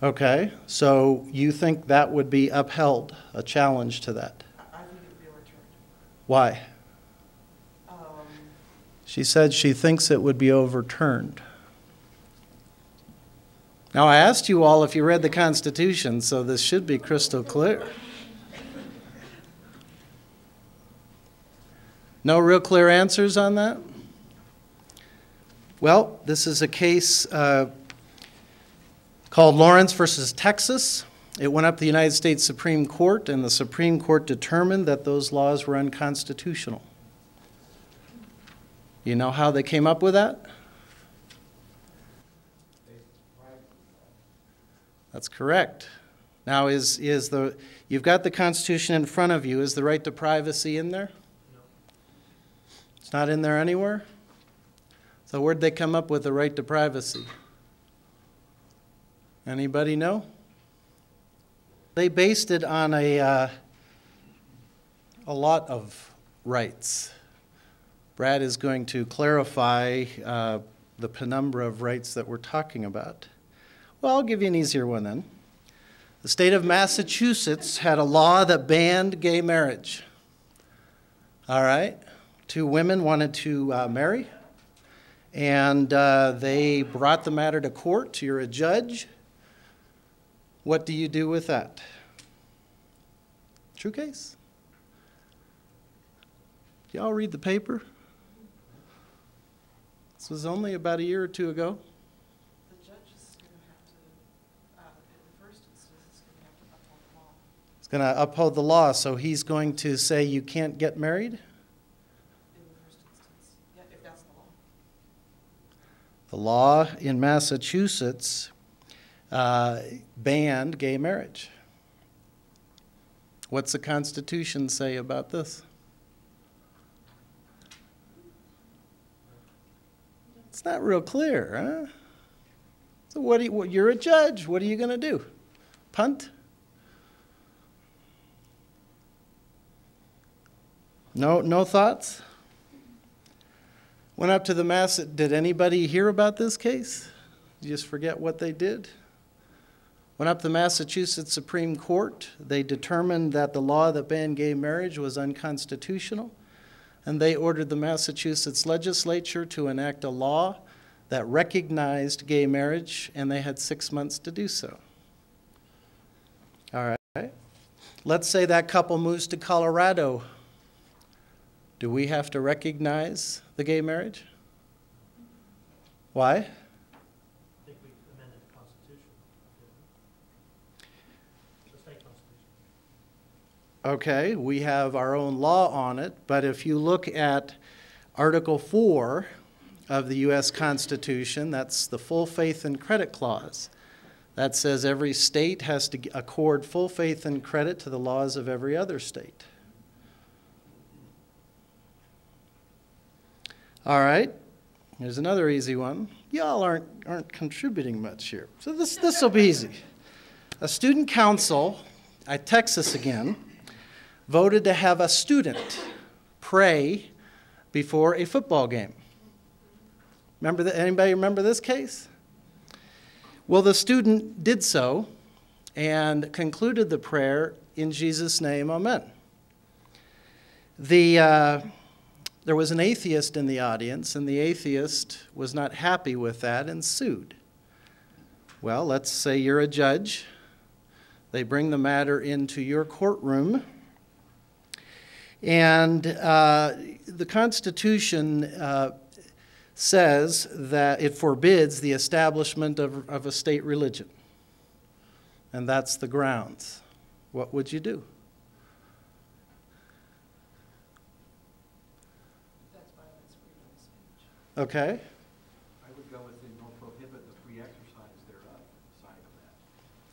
Okay, so you think that would be upheld, a challenge to that? I think it would be overturned. Why? She said she thinks it would be overturned. Now, I asked you all if you read the Constitution, so this should be crystal clear. No real clear answers on that? Well, this is a case called Lawrence versus Texas. It went up to the United States Supreme Court, and the Supreme Court determined that those laws were unconstitutional. You know how they came up with that? That's correct. Now, you've got the Constitution in front of you. Is the right to privacy in there? No. It's not in there anywhere? So where'd they come up with the right to privacy? Anybody know? They based it on a lot of rights. Brad is going to clarify the penumbra of rights that we're talking about. Well, I'll give you an easier one then. The state of Massachusetts had a law that banned gay marriage. All right, two women wanted to marry, and they brought the matter to court. You're a judge. What do you do with that? True case. Did y'all read the paper? This was only about a year or two ago. The judge is going to have to, in the first instance, is going to have to uphold the law. He's going to uphold the law, so he's going to say you can't get married? In the first instance, yeah, if that's the law. The law in Massachusetts banned gay marriage. What's the Constitution say about this? It's not real clear, huh? So you're a judge. What are you going to do? Punt? No thoughts? Went up to the mass. Did anybody hear about this case? You just forget what they did? Went up to the Massachusetts Supreme Court. They determined that the law that banned gay marriage was unconstitutional, and they ordered the Massachusetts legislature to enact a law that recognized gay marriage, and they had 6 months to do so. All right. Let's say that couple moves to Colorado. Do we have to recognize the gay marriage? Why? Okay, we have our own law on it, but if you look at Article 4 of the U.S. Constitution, that's the full faith and credit clause. That says every state has to accord full faith and credit to the laws of every other state. All right, here's another easy one. Y'all aren't contributing much here, so this will be easy. A student council at Texas again voted to have a student pray before a football game. Anybody remember this case? Well, the student did so and concluded the prayer, "In Jesus' name, amen." There was an atheist in the audience, and the atheist was not happy with that and sued. Well, let's say you're a judge. They bring the matter into your courtroom. And the Constitution says that it forbids the establishment of a state religion. And that's the grounds. What would you do? That's violence, freedom of speech. Okay. I would go with the "nor prohibit the free exercise thereof" side of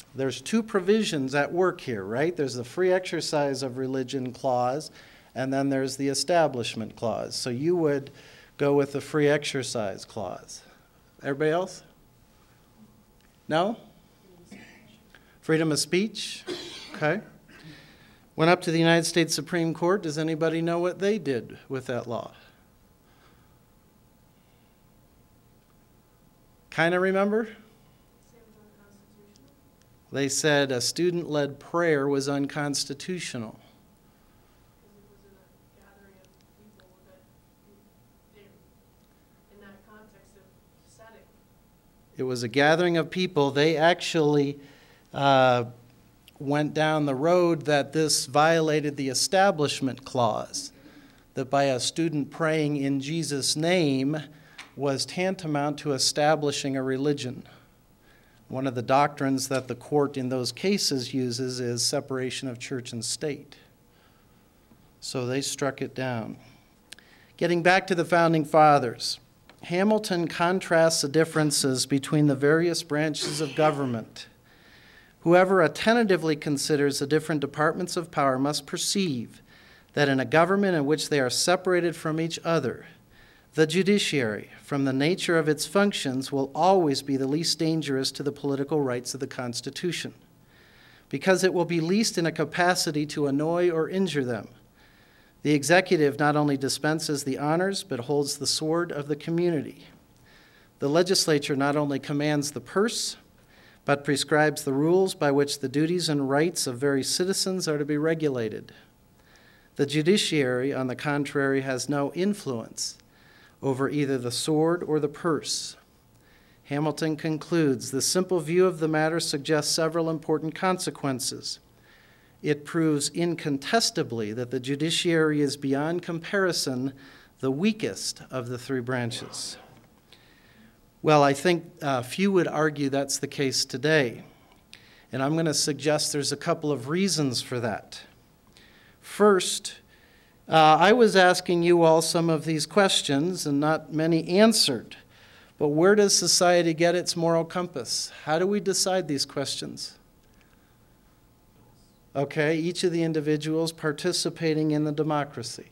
that. There's two provisions at work here, right? There's the free exercise of religion clause, and then there's the establishment clause. So you would go with the free exercise clause. Everybody else? No? Freedom of speech? Okay. Went up to the United States Supreme Court. Does anybody know what they did with that law? Kind of remember? They said a student-led prayer was unconstitutional. It was a gathering of people. They actually went down the road that this violated the Establishment Clause, that by a student praying in Jesus' name was tantamount to establishing a religion. One of the doctrines that the court in those cases uses is separation of church and state. So they struck it down. Getting back to the Founding Fathers, Hamilton contrasts the differences between the various branches of government. Whoever attentively considers the different departments of power must perceive that in a government in which they are separated from each other, the judiciary, from the nature of its functions, will always be the least dangerous to the political rights of the Constitution, because it will be least in a capacity to annoy or injure them. The executive not only dispenses the honors, but holds the sword of the community. The legislature not only commands the purse, but prescribes the rules by which the duties and rights of every citizen are to be regulated. The judiciary, on the contrary, has no influence over either the sword or the purse. Hamilton concludes, the simple view of the matter suggests several important consequences. It proves incontestably that the judiciary is beyond comparison the weakest of the three branches. Well, I think few would argue that's the case today. And I'm going to suggest there's a couple of reasons for that. First, I was asking you all some of these questions and not many answered. But where does society get its moral compass? How do we decide these questions? Okay, each of the individuals participating in the democracy,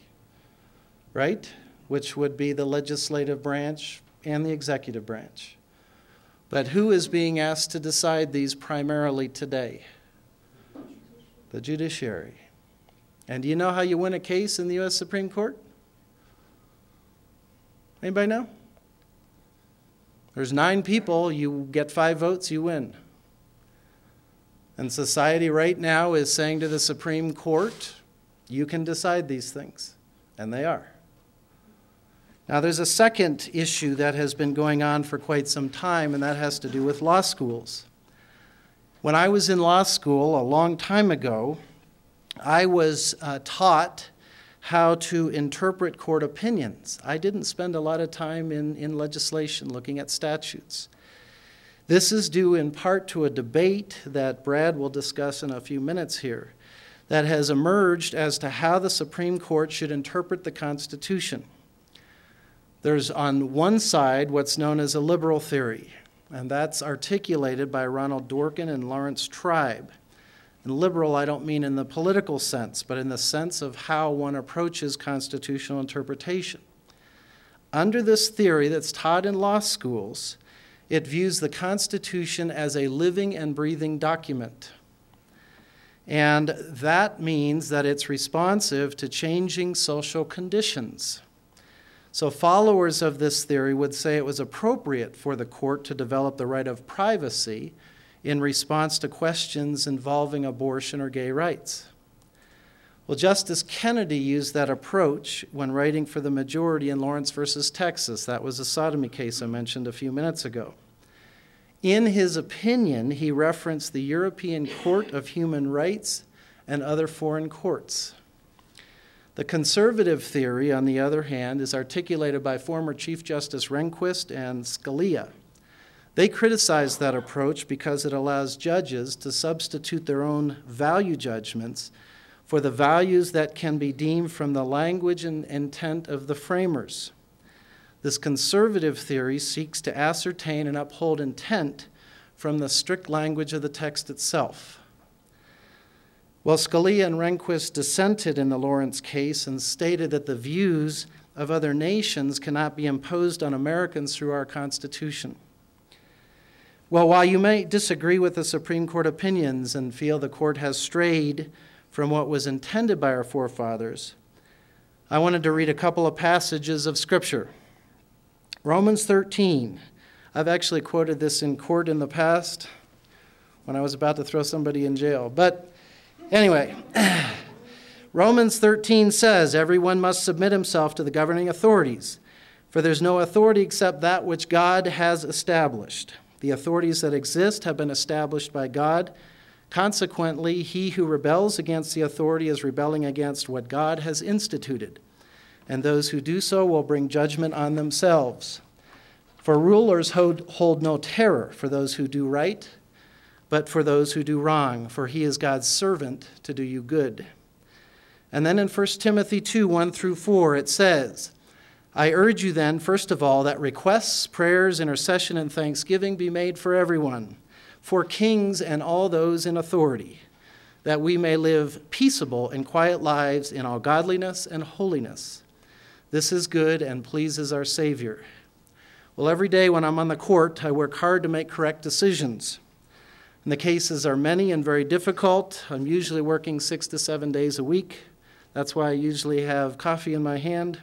right? Which would be the legislative branch and the executive branch. But who is being asked to decide these primarily today? The judiciary. And do you know how you win a case in the U.S. Supreme Court? Anybody know? There's 9 people, you get 5 votes, you win. And society right now is saying to the Supreme Court, you can decide these things, and they are. Now, there's a second issue that has been going on for quite some time, and that has to do with law schools. When I was in law school a long time ago, I was taught how to interpret court opinions. I didn't spend a lot of time in legislation looking at statutes. This is due in part to a debate that Brad will discuss in a few minutes here that has emerged as to how the Supreme Court should interpret the Constitution. There's on one side what's known as a liberal theory, and that's articulated by Ronald Dworkin and Lawrence Tribe. And liberal, I don't mean in the political sense, but in the sense of how one approaches constitutional interpretation. Under this theory that's taught in law schools, it views the Constitution as a living and breathing document. And that means that it's responsive to changing social conditions. So followers of this theory would say it was appropriate for the court to develop the right of privacy in response to questions involving abortion or gay rights. Well, Justice Kennedy used that approach when writing for the majority in Lawrence versus Texas. That was a sodomy case I mentioned a few minutes ago. In his opinion, he referenced the European Court of Human Rights and other foreign courts. The conservative theory, on the other hand, is articulated by former Chief Justice Rehnquist and Scalia. They criticize that approach because it allows judges to substitute their own value judgments for the values that can be deemed from the language and intent of the framers. This conservative theory seeks to ascertain and uphold intent from the strict language of the text itself. Well, Scalia and Rehnquist dissented in the Lawrence case and stated that the views of other nations cannot be imposed on Americans through our Constitution. Well, while you may disagree with the Supreme Court opinions and feel the court has strayed from what was intended by our forefathers, I wanted to read a couple of passages of Scripture. Romans 13. I've actually quoted this in court in the past. when I was about to throw somebody in jail. But anyway, Romans 13 says, everyone must submit himself to the governing authorities, for there's no authority except that which God has established. The authorities that exist have been established by God. Consequently, he who rebels against the authority is rebelling against what God has instituted, and those who do so will bring judgment on themselves. For rulers hold no terror for those who do right, but for those who do wrong, for he is God's servant to do you good. And then in 1 Timothy 2, 1 through 4, it says, I urge you then, first of all, that requests, prayers, intercession, and thanksgiving be made for everyone, for kings and all those in authority, that we may live peaceable and quiet lives in all godliness and holiness. This is good and pleases our Savior. Well, every day when I'm on the court, I work hard to make correct decisions. And the cases are many and very difficult. I'm usually working 6 to 7 days a week. That's why I usually have coffee in my hand.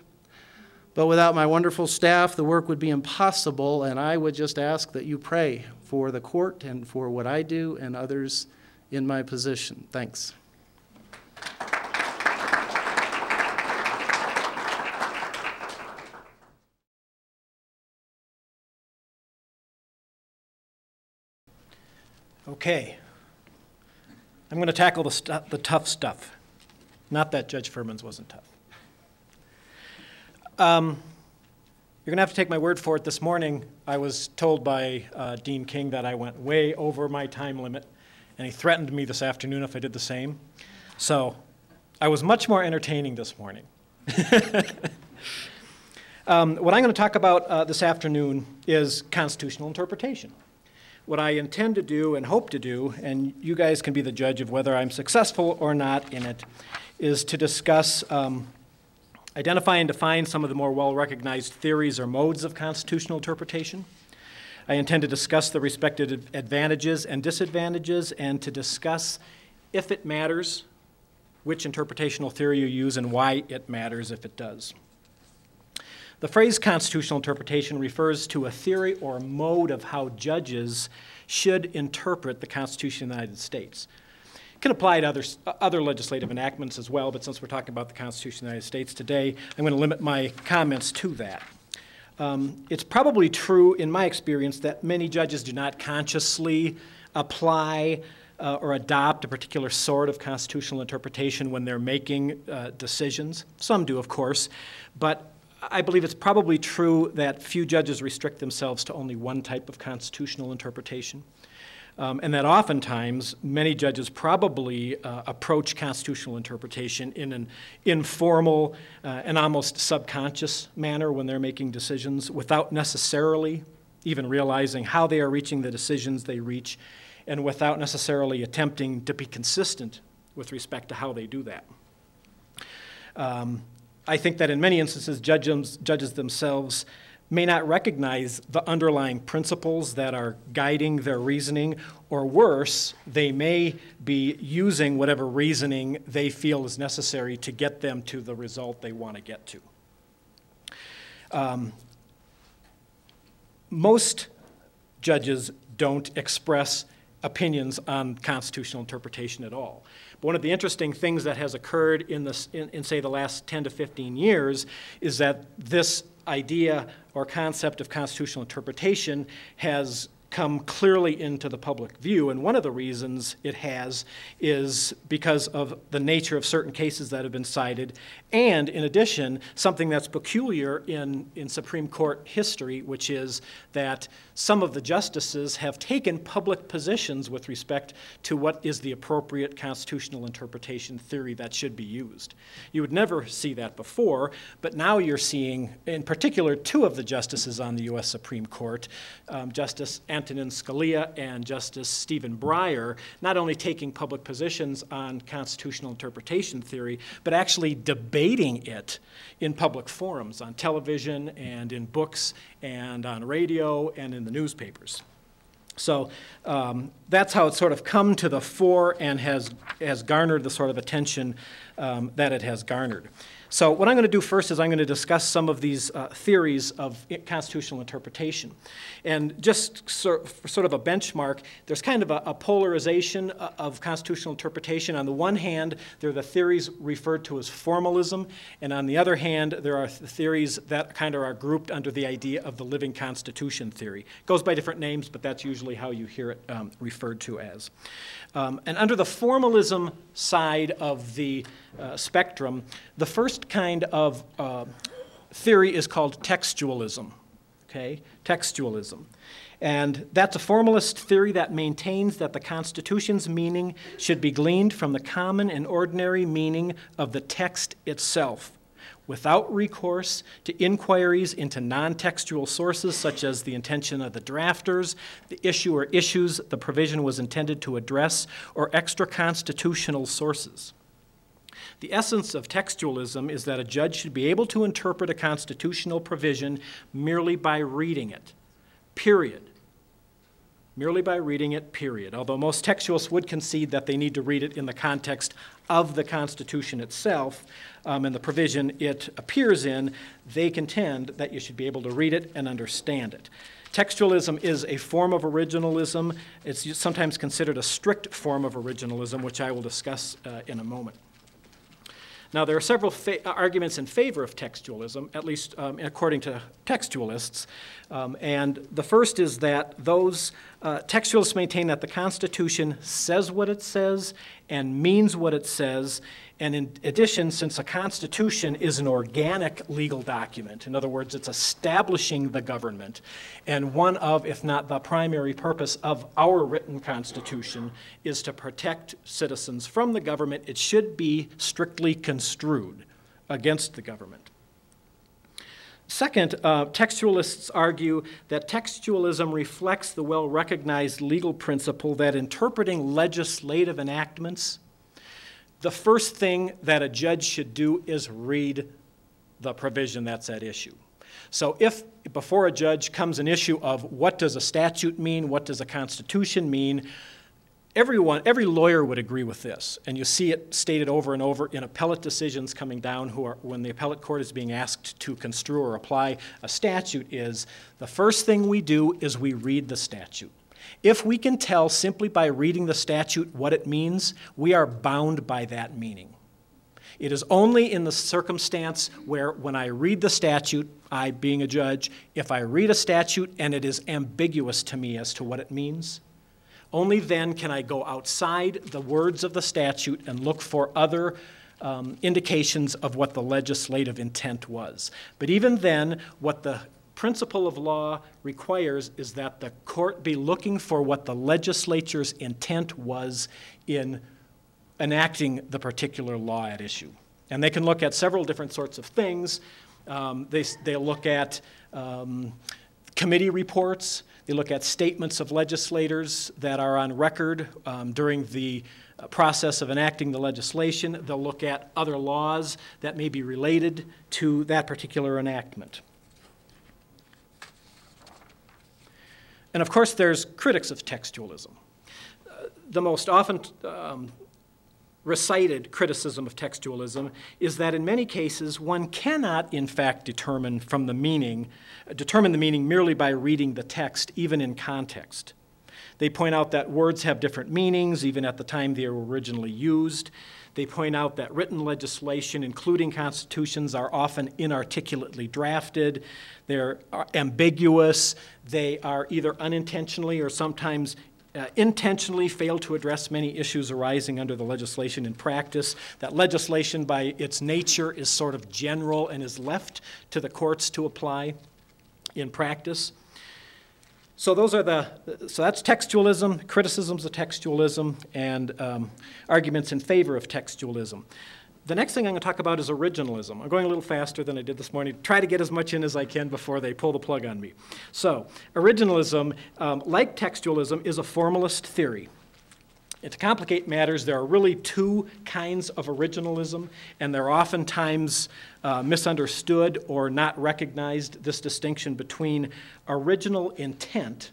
But without my wonderful staff, the work would be impossible, and I would just ask that you pray for the court and for what I do and others in my position. Thanks. Okay, I'm going to tackle the tough stuff. Not that Judge Furman's wasn't tough. You're going to have to take my word for it. This morning, I was told by Dean King that I went way over my time limit, and he threatened me this afternoon if I did the same. So I was much more entertaining this morning. What I'm going to talk about this afternoon is constitutional interpretation. What I intend to do and hope to do, and you guys can be the judge of whether I'm successful or not in it, is to discuss, identify and define some of the more well-recognized theories or modes of constitutional interpretation. I intend to discuss the respective advantages and disadvantages, and to discuss, if it matters, which interpretational theory you use and why it matters if it does. The phrase constitutional interpretation refers to a theory or a mode of how judges should interpret the Constitution of the United States. It can apply to other legislative enactments as well, but since we're talking about the Constitution of the United States today, I'm going to limit my comments to that. It's probably true, in my experience, that many judges do not consciously apply or adopt a particular sort of constitutional interpretation when they're making decisions. Some do, of course, but I believe it's probably true that few judges restrict themselves to only one type of constitutional interpretation, and that oftentimes many judges probably approach constitutional interpretation in an informal and almost subconscious manner when they're making decisions, without necessarily even realizing how they are reaching the decisions they reach, and without necessarily attempting to be consistent with respect to how they do that. I think that in many instances, judges themselves may not recognize the underlying principles that are guiding their reasoning, or worse, they may be using whatever reasoning they feel is necessary to get them to the result they want to get to. Most judges don't express opinions on constitutional interpretation at all. But one of the interesting things that has occurred in say, the last 10 to 15 years is that this idea or concept of constitutional interpretation has come clearly into the public view, and one of the reasons it has is because of the nature of certain cases that have been cited, and in addition, something that's peculiar in Supreme Court history, which is that some of the justices have taken public positions with respect to what is the appropriate constitutional interpretation theory that should be used. You would never see that before, but now you're seeing, in particular, two of the justices on the U.S. Supreme Court, Justice Antonin Scalia and Justice Stephen Breyer, not only taking public positions on constitutional interpretation theory, but actually debating it in public forums, on television and in books and on radio and in the newspapers. So that's how it's sort of come to the fore and has garnered the sort of attention that it has garnered. So what I'm going to do first is I'm going to discuss some of these theories of constitutional interpretation. And just sort of a benchmark, there's kind of a polarization of constitutional interpretation. On the one hand, there are the theories referred to as formalism, and on the other hand, there are theories that kind of are grouped under the idea of the living Constitution theory. It goes by different names, but that's usually how you hear it referred to as. And under the formalism side of the spectrum, the first kind of theory is called textualism, okay? Textualism. And that's a formalist theory that maintains that the Constitution's meaning should be gleaned from the common and ordinary meaning of the text itself, without recourse to inquiries into non-textual sources such as the intention of the drafters, the issue or issues the provision was intended to address, or extra-constitutional sources. The essence of textualism is that a judge should be able to interpret a constitutional provision merely by reading it, period. Merely by reading it, period. Although most textualists would concede that they need to read it in the context of the Constitution itself and the provision it appears in, they contend that you should be able to read it and understand it. Textualism is a form of originalism. It's sometimes considered a strict form of originalism, which I will discuss in a moment. Now, there are several arguments in favor of textualism, at least according to textualists. And the first is that those textualists maintain that the Constitution says what it says and means what it says. And in addition, since a Constitution is an organic legal document, in other words, it's establishing the government, and one of, if not the primary purpose of our written Constitution is to protect citizens from the government, it should be strictly construed against the government. Second, textualists argue that textualism reflects the well-recognized legal principle that interpreting legislative enactments, the first thing that a judge should do is read the provision that's at issue. So if before a judge comes an issue of what does a statute mean, what does a constitution mean, every lawyer would agree with this. And you see it stated over and over in appellate decisions coming down when the appellate court is being asked to construe or apply a statute is the first thing we do is we read the statute. If we can tell simply by reading the statute what it means, we are bound by that meaning. It is only in the circumstance where when I read the statute, I being a judge, if I read a statute and it is ambiguous to me as to what it means, only then can I go outside the words of the statute and look for other indications of what the legislative intent was. But even then, what the principle of law requires is that the court be looking for what the legislature's intent was in enacting the particular law at issue. And they can look at several different sorts of things. They look at committee reports. They look at statements of legislators that are on record during the process of enacting the legislation. They'll look at other laws that may be related to that particular enactment. And of course, there's critics of textualism. The most often recited criticism of textualism is that in many cases, one cannot, in fact, determine the meaning merely by reading the text, even in context. They point out that words have different meanings, even at the time they were originally used. They point out that written legislation, including constitutions, are often inarticulately drafted. They're ambiguous. They are either unintentionally or sometimes intentionally fail to address many issues arising under the legislation in practice. That legislation, by its nature, is sort of general and is left to the courts to apply in practice. So those are so that's textualism, criticisms of textualism, and arguments in favor of textualism. The next thing I'm going to talk about is originalism. I'm going a little faster than I did this morning to try to get as much in as I can before they pull the plug on me. So originalism, like textualism, is a formalist theory. And to complicate matters, there are really two kinds of originalism, and they're oftentimes misunderstood or not recognized, this distinction between original intent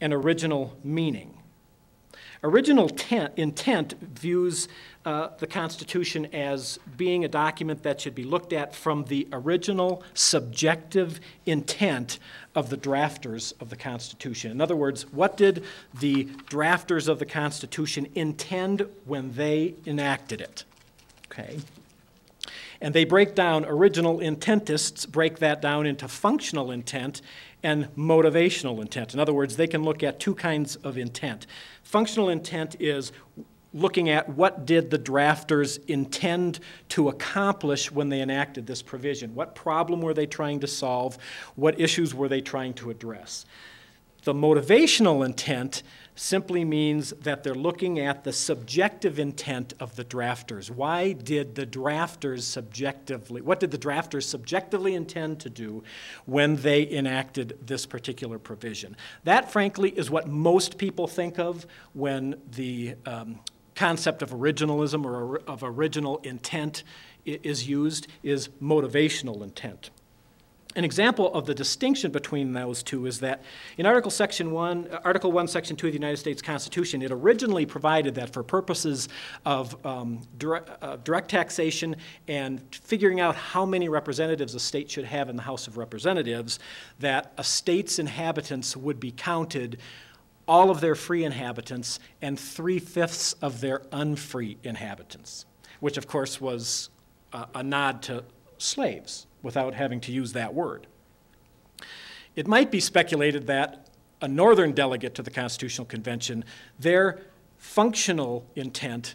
and original meaning. Original intent views the Constitution as being a document that should be looked at from the original subjective intent of the drafters of the Constitution. In other words, what did the drafters of the Constitution intend when they enacted it? Okay. And they break down, original intentists break that down into functional intent and motivational intent. In other words, they can look at two kinds of intent. Functional intent is looking at what did the drafters intend to accomplish when they enacted this provision. What problem were they trying to solve? What issues were they trying to address? The motivational intent simply means that they're looking at the subjective intent of the drafters. Why did the drafters subjectively, what did the drafters subjectively intend to do when they enacted this particular provision? That, frankly, is what most people think of when the concept of originalism or of original intent is used, is motivational intent. An example of the distinction between those two is that in Article 1, Section 2 of the United States Constitution, it originally provided that for purposes of direct taxation and figuring out how many representatives a state should have in the House of Representatives, that a state's inhabitants would be counted, all of their free inhabitants, and 3/5 of their unfree inhabitants, which of course was a nod to slaves, without having to use that word. It might be speculated that a northern delegate to the Constitutional Convention, their functional intent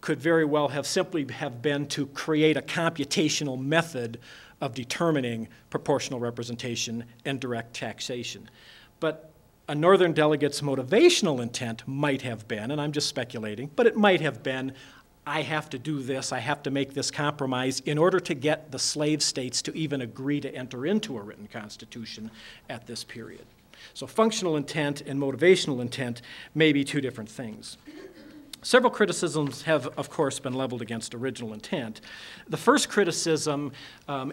could very well have simply have been to create a computational method of determining proportional representation and direct taxation. But a northern delegate's motivational intent might have been, and I'm just speculating, but it might have been, I have to do this, I have to make this compromise in order to get the slave states to even agree to enter into a written constitution at this period. So functional intent and motivational intent may be two different things. Several criticisms have, of course, been leveled against original intent. The first criticism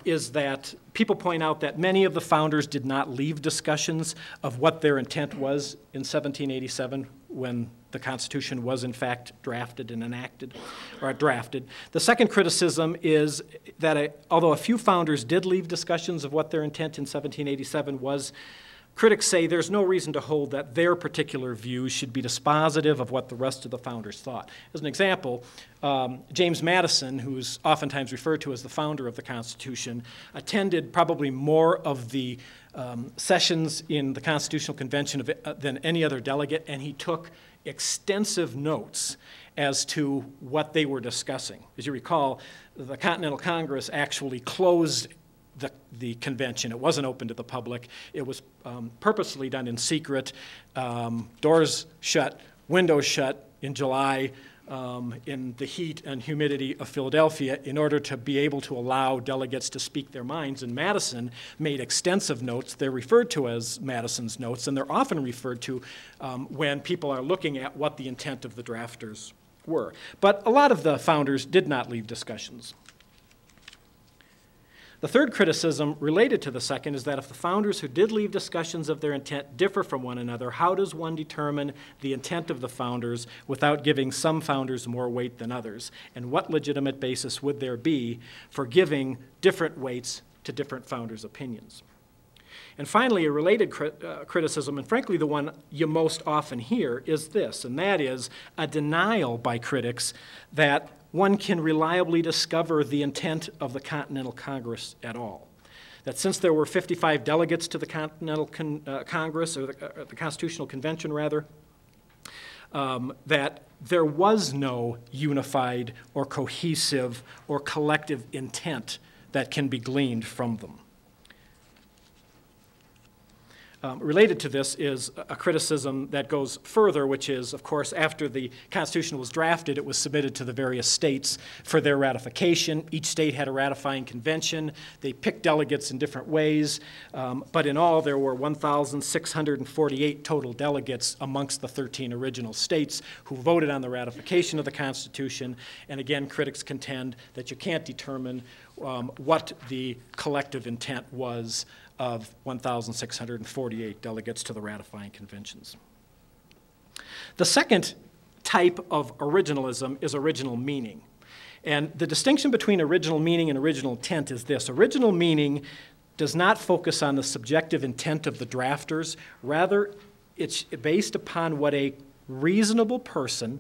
is that people point out that many of the founders did not leave discussions of what their intent was in 1787 when the Constitution was, in fact, drafted and enacted, or drafted. The second criticism is that although a few founders did leave discussions of what their intent in 1787 was, critics say there's no reason to hold that their particular views should be dispositive of what the rest of the founders thought. As an example, James Madison, who is oftentimes referred to as the founder of the Constitution, attended probably more of the sessions in the Constitutional Convention than any other delegate, and he took extensive notes as to what they were discussing. As you recall, the Continental Congress actually closed the convention. It wasn't open to the public. It was purposely done in secret, doors shut, windows shut in July, in the heat and humidity of Philadelphia, in order to be able to allow delegates to speak their minds. And Madison made extensive notes. They're referred to as Madison's notes, and they're often referred to when people are looking at what the intent of the drafters were. But a lot of the founders did not leave discussions. The third criticism related to the second is that if the founders who did leave discussions of their intent differ from one another, how does one determine the intent of the founders without giving some founders more weight than others? And what legitimate basis would there be for giving different weights to different founders' opinions? And finally, a related criticism, and frankly the one you most often hear, is this, and that is a denial by critics that one can reliably discover the intent of the Continental Congress at all. That since there were 55 delegates to the Continental Congress, or the Constitutional Convention rather, that there was no unified or cohesive or collective intent that can be gleaned from them. Related to this is a criticism that goes further, which is, of course, after the Constitution was drafted, it was submitted to the various states for their ratification. Each state had a ratifying convention. They picked delegates in different ways, but in all, there were 1,648 total delegates amongst the 13 original states who voted on the ratification of the Constitution. And again, critics contend that you can't determine what the collective intent was of 1,648 delegates to the ratifying conventions. The second type of originalism is original meaning. And the distinction between original meaning and original intent is this. Original meaning does not focus on the subjective intent of the drafters. Rather, it's based upon what a reasonable person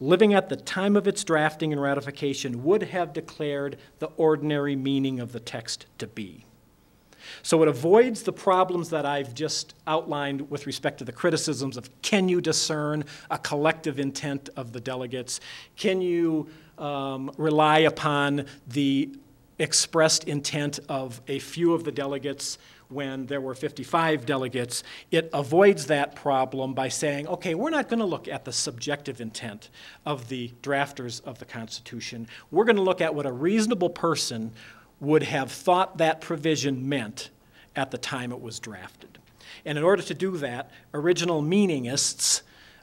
living at the time of its drafting and ratification would have declared the ordinary meaning of the text to be. So it avoids the problems that I've just outlined with respect to the criticisms of, can you discern a collective intent of the delegates? Can you rely upon the expressed intent of a few of the delegates when there were 55 delegates? It avoids that problem by saying, okay, we're not going to look at the subjective intent of the drafters of the Constitution. We're going to look at what a reasonable person would have thought that provision meant at the time it was drafted. And in order to do that, original meaningists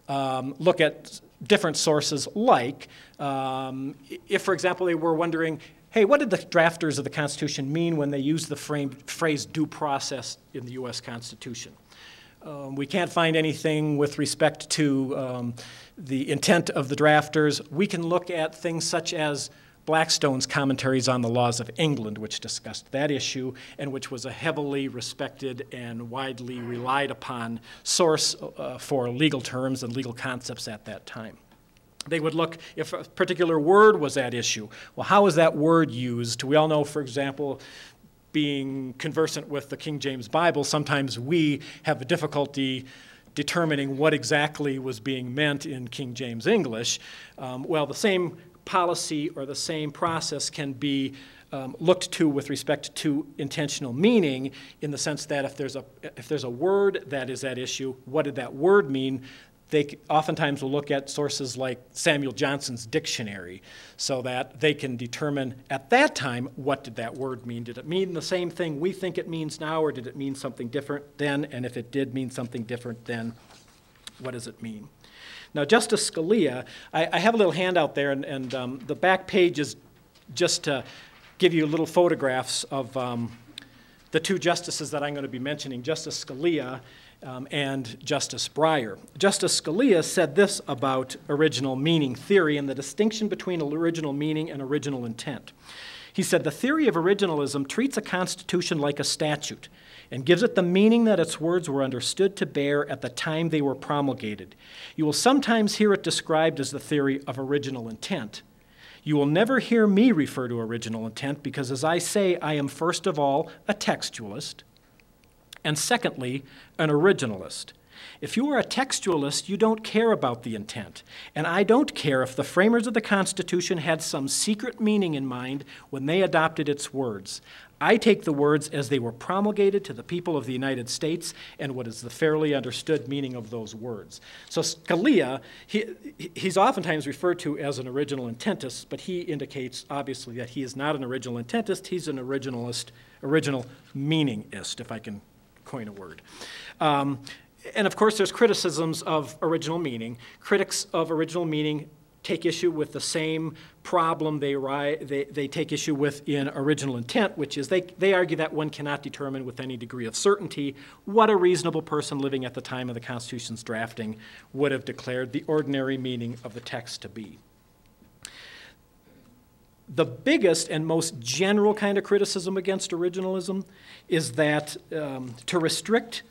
look at different sources like, if, for example, they were wondering, hey, what did the drafters of the Constitution mean when they used the phrase due process in the U.S. Constitution? We can't find anything with respect to the intent of the drafters. We can look at things such as Blackstone's Commentaries on the Laws of England, which discussed that issue and which was a heavily respected and widely relied upon source for legal terms and legal concepts at that time. They would look if a particular word was at issue. Well, how is that word used? We all know, for example, being conversant with the King James Bible, sometimes we have a difficulty determining what exactly was being meant in King James English. Well, the same policy or the same process can be looked to with respect to intentional meaning, in the sense that if there's a word that is at issue, what did that word mean? They oftentimes will look at sources like Samuel Johnson's dictionary so that they can determine at that time, what did that word mean? Did it mean the same thing we think it means now, or did it mean something different then? And if it did mean something different then, what does it mean? Now, Justice Scalia, I have a little handout there, and the back page is just to give you little photographs of the two justices that I'm going to be mentioning, Justice Scalia and Justice Breyer. Justice Scalia said this about original meaning theory and the distinction between original meaning and original intent. He said, the theory of originalism treats a constitution like a statute and gives it the meaning that its words were understood to bear at the time they were promulgated. You will sometimes hear it described as the theory of original intent. You will never hear me refer to original intent because, as I say, I am first of all a textualist, and secondly, an originalist. If you are a textualist, you don't care about the intent, and I don't care if the framers of the Constitution had some secret meaning in mind when they adopted its words. I take the words as they were promulgated to the people of the United States and what is the fairly understood meaning of those words. So Scalia, he's oftentimes referred to as an original intentist, but he indicates obviously that he is not an original intentist, he's an originalist, original meaningist, if I can coin a word. And of course, there's criticisms of original meaning. Critics of original meaning take issue with the same problem they take issue with in original intent, which is they argue that one cannot determine with any degree of certainty what a reasonable person living at the time of the Constitution's drafting would have declared the ordinary meaning of the text to be. The biggest and most general kind of criticism against originalism is that to restrict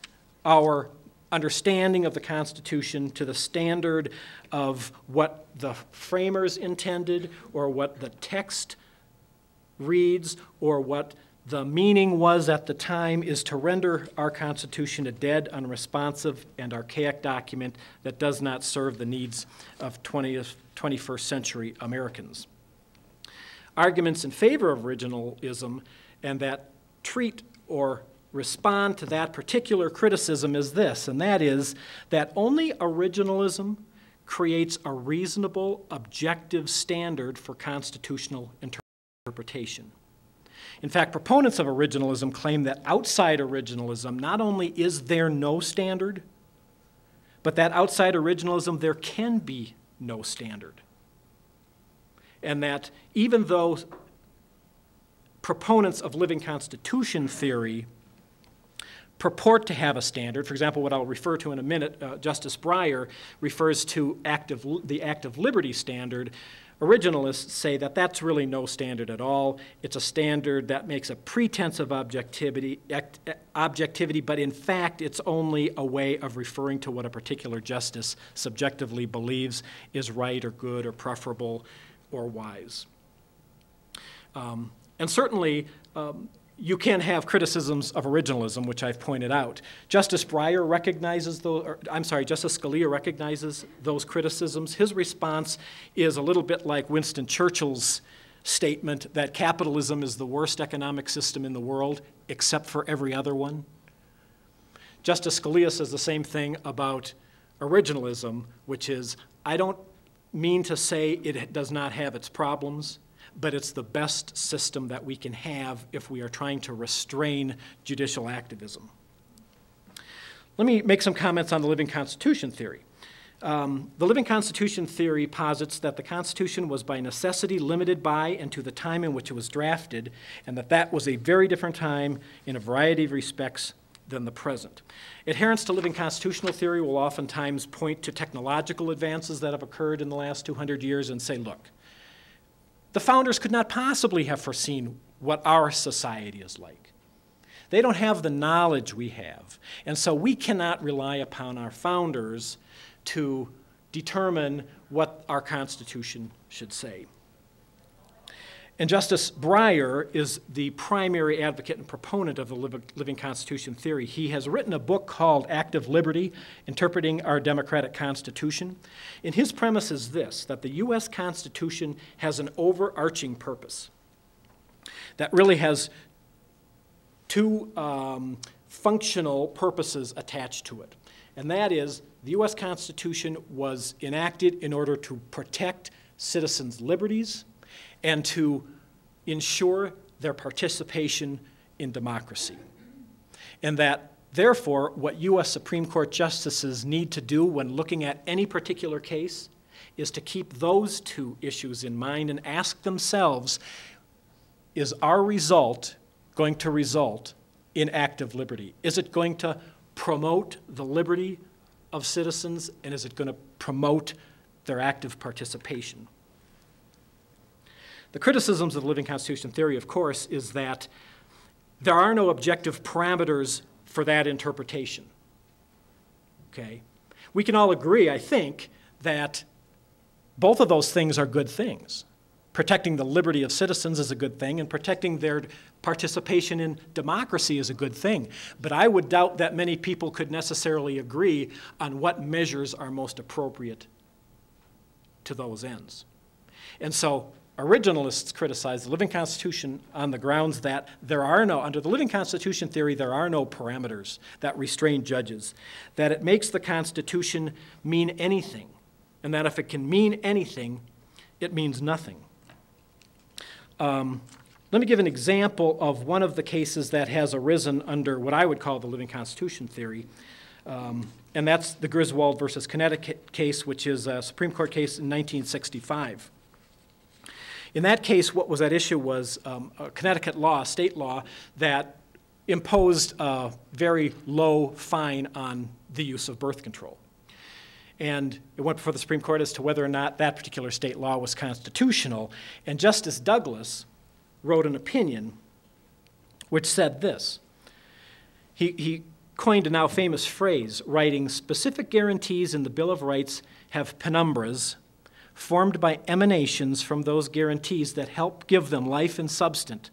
our understanding of the Constitution to the standard of what the framers intended or what the text reads or what the meaning was at the time is to render our Constitution a dead, unresponsive, and archaic document that does not serve the needs of 21st century Americans. Arguments in favor of originalism and that treat or respond to that particular criticism is this, and that is that only originalism creates a reasonable, objective standard for constitutional interpretation. In fact, proponents of originalism claim that outside originalism, not only is there no standard, but that outside originalism, there can be no standard. And that even though proponents of living constitution theory purport to have a standard. For example, what I'll refer to in a minute, Justice Breyer refers to the active liberty standard. Originalists say that that's really no standard at all. It's a standard that makes a pretense of objectivity, but in fact, it's only a way of referring to what a particular justice subjectively believes is right or good or preferable or wise. And certainly, you can have criticisms of originalism, which I've pointed out. Justice Scalia recognizes those criticisms. His response is a little bit like Winston Churchill's statement that capitalism is the worst economic system in the world, except for every other one. Justice Scalia says the same thing about originalism, which is, I don't mean to say it does not have its problems, but it's the best system that we can have if we are trying to restrain judicial activism. Let me make some comments on the living constitution theory. The living constitution theory posits that the Constitution was by necessity limited by and to the time in which it was drafted, and that that was a very different time in a variety of respects than the present. Adherents to living constitutional theory will oftentimes point to technological advances that have occurred in the last 200 years and say, look, the founders could not possibly have foreseen what our society is like. They don't have the knowledge we have. And so we cannot rely upon our founders to determine what our Constitution should say. And Justice Breyer is the primary advocate and proponent of the living constitution theory. He has written a book called Active Liberty, Interpreting Our Democratic Constitution. And his premise is this, that the U.S. Constitution has an overarching purpose that really has two functional purposes attached to it. And that is, the U.S. Constitution was enacted in order to protect citizens' liberties and to ensure their participation in democracy. And that, therefore, what U.S. Supreme Court justices need to do when looking at any particular case is to keep those two issues in mind and ask themselves, is our result going to result in active liberty? Is it going to promote the liberty of citizens, and is it going to promote their active participation? The criticisms of the living constitution theory, of course, is that there are no objective parameters for that interpretation. Okay? We can all agree, I think, that both of those things are good things. Protecting the liberty of citizens is a good thing, and protecting their participation in democracy is a good thing. But I would doubt that many people could necessarily agree on what measures are most appropriate to those ends. And so, originalists criticize the living constitution on the grounds that there are no, under the living constitution theory, there are no parameters that restrain judges, that it makes the Constitution mean anything, and that if it can mean anything, it means nothing. Let me give an example of one of the cases that has arisen under what I would call the living constitution theory, and that's the Griswold versus Connecticut case, which is a Supreme Court case in 1965. In that case, what was at issue was Connecticut law, state law, that imposed a very low fine on the use of birth control. And it went before the Supreme Court as to whether or not that particular state law was constitutional. And Justice Douglas wrote an opinion which said this. He coined a now famous phrase, writing, "Specific guarantees in the Bill of Rights have penumbras formed by emanations from those guarantees that help give them life and substance,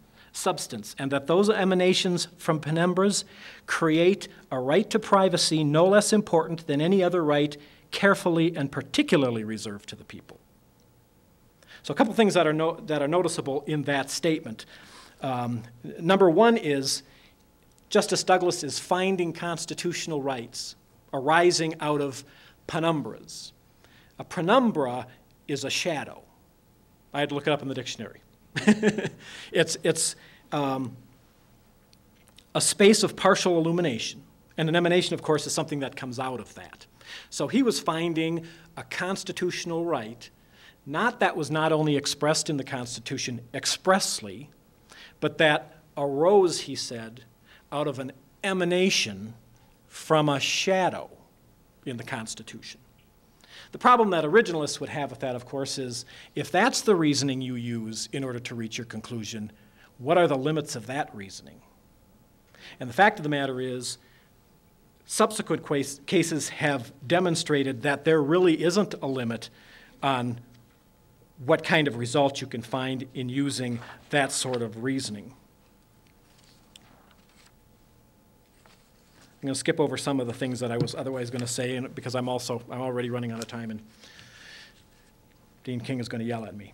and that those emanations from penumbras create a right to privacy no less important than any other right carefully and particularly reserved to the people." So a couple things that are noticeable in that statement. Number one is Justice Douglas is finding constitutional rights arising out of penumbras. A penumbra is a shadow. I had to look it up in the dictionary. It's a space of partial illumination. And an emanation, of course, is something that comes out of that. So he was finding a constitutional right, not that was not only expressed in the Constitution expressly, but that arose, he said, out of an emanation from a shadow in the Constitution. The problem that originalists would have with that, of course, is if that's the reasoning you use in order to reach your conclusion, what are the limits of that reasoning? And the fact of the matter is, subsequent cases have demonstrated that there really isn't a limit on what kind of result you can find in using that sort of reasoning. I'm going to skip over some of the things that I was otherwise going to say, and because I'm already running out of time, and Dean King is going to yell at me.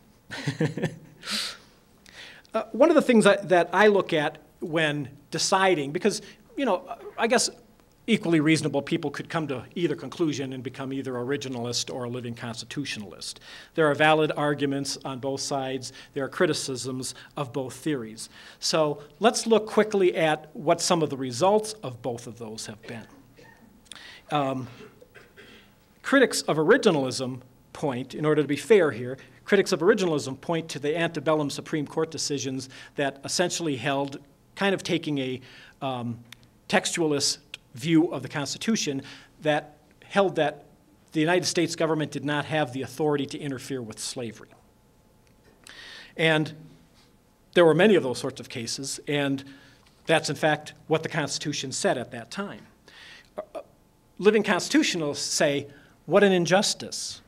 One of the things that I look at when deciding, because, you know, I guess equally reasonable people could come to either conclusion and become either originalist or a living constitutionalist. There are valid arguments on both sides. There are criticisms of both theories. So let's look quickly at what some of the results of both of those have been. Critics of originalism point, in order to be fair here, critics of originalism point to the antebellum Supreme Court decisions that essentially held, kind of taking a textualist view of the Constitution, that held that the United States government did not have the authority to interfere with slavery. And there were many of those sorts of cases, and that's in fact what the Constitution said at that time. Living constitutionalists say, what an injustice.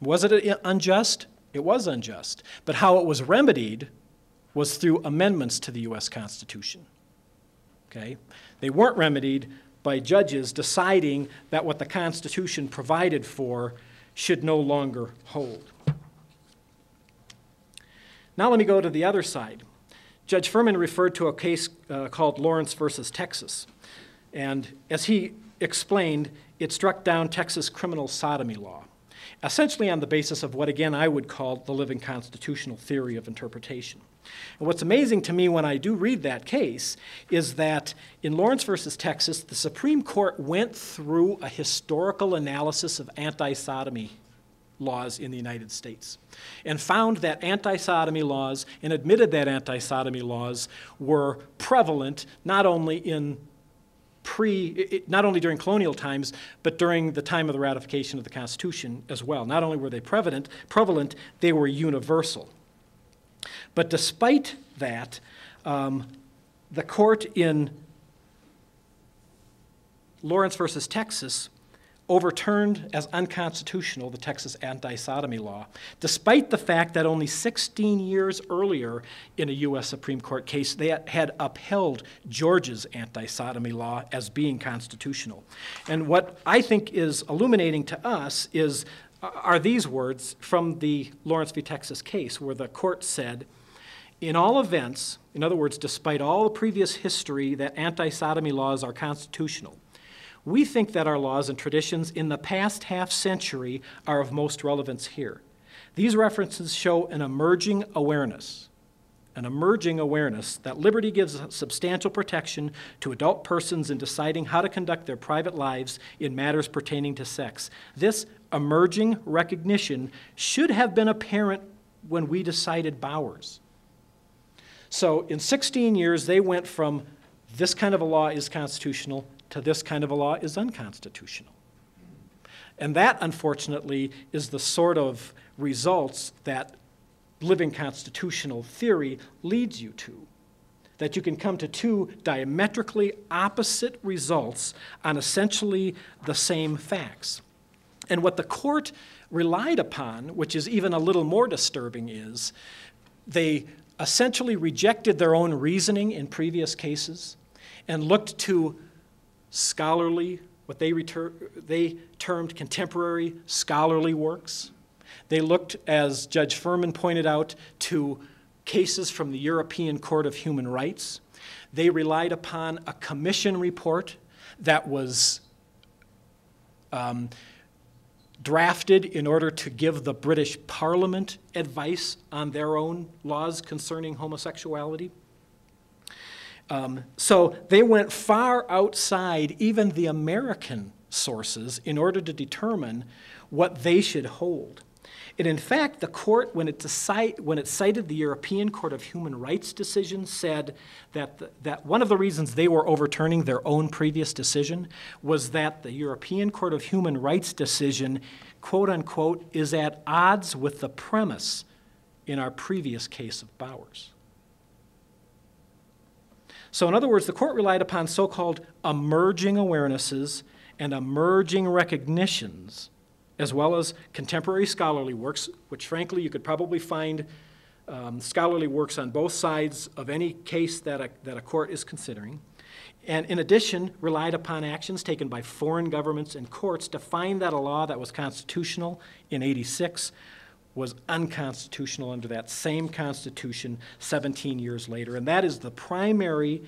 Was it unjust? It was unjust. But how it was remedied was through amendments to the U.S. Constitution. Okay? They weren't remedied by judges deciding that what the Constitution provided for should no longer hold. Now let me go to the other side. Judge Furman referred to a case called Lawrence versus Texas. And as he explained, it struck down Texas criminal sodomy law, essentially on the basis of what, again, I would call the living constitutional theory of interpretation. And what's amazing to me when I do read that case is that in Lawrence versus Texas, the Supreme Court went through a historical analysis of anti-sodomy laws in the United States and found that anti-sodomy laws, and admitted that anti-sodomy laws were prevalent not only in not only during colonial times, but during the time of the ratification of the Constitution as well. Not only were they prevalent, they were universal. But despite that, the court in Lawrence versus Texas overturned as unconstitutional the Texas anti-sodomy law, despite the fact that only 16 years earlier in a U.S. Supreme Court case, they had upheld Georgia's anti-sodomy law as being constitutional. And what I think is illuminating to us are these words from the Lawrence v. Texas case, where the court said, in all events, in other words, despite all the previous history that anti-sodomy laws are constitutional, we think that our laws and traditions in the past half-century are of most relevance here. These references show an emerging awareness that liberty gives substantial protection to adult persons in deciding how to conduct their private lives in matters pertaining to sex. This emerging recognition should have been apparent when we decided Bowers. So in 16 years, they went from this kind of a law is constitutional to this kind of a law is unconstitutional. And that, unfortunately, is the sort of results that living constitutional theory leads you to, that you can come to two diametrically opposite results on essentially the same facts. And what the court relied upon, which is even a little more disturbing, is they essentially rejected their own reasoning in previous cases and looked to scholarly, what they termed contemporary scholarly works. They looked, as Judge Furman pointed out, to cases from the European Court of Human Rights. They relied upon a commission report that was drafted in order to give the British Parliament advice on their own laws concerning homosexuality. So they went far outside even the American sources in order to determine what they should hold. And in fact, the court, when it cited the European Court of Human Rights decision, said that, that one of the reasons they were overturning their own previous decision was that the European Court of Human Rights decision, quote unquote, is at odds with the premise in our previous case of Bowers. So in other words, the court relied upon so-called emerging awarenesses and emerging recognitions, as well as contemporary scholarly works, which frankly you could probably find scholarly works on both sides of any case that a court is considering, and in addition relied upon actions taken by foreign governments and courts to find that a law that was constitutional in '86 was unconstitutional under that same Constitution 17 years later. And that is the primary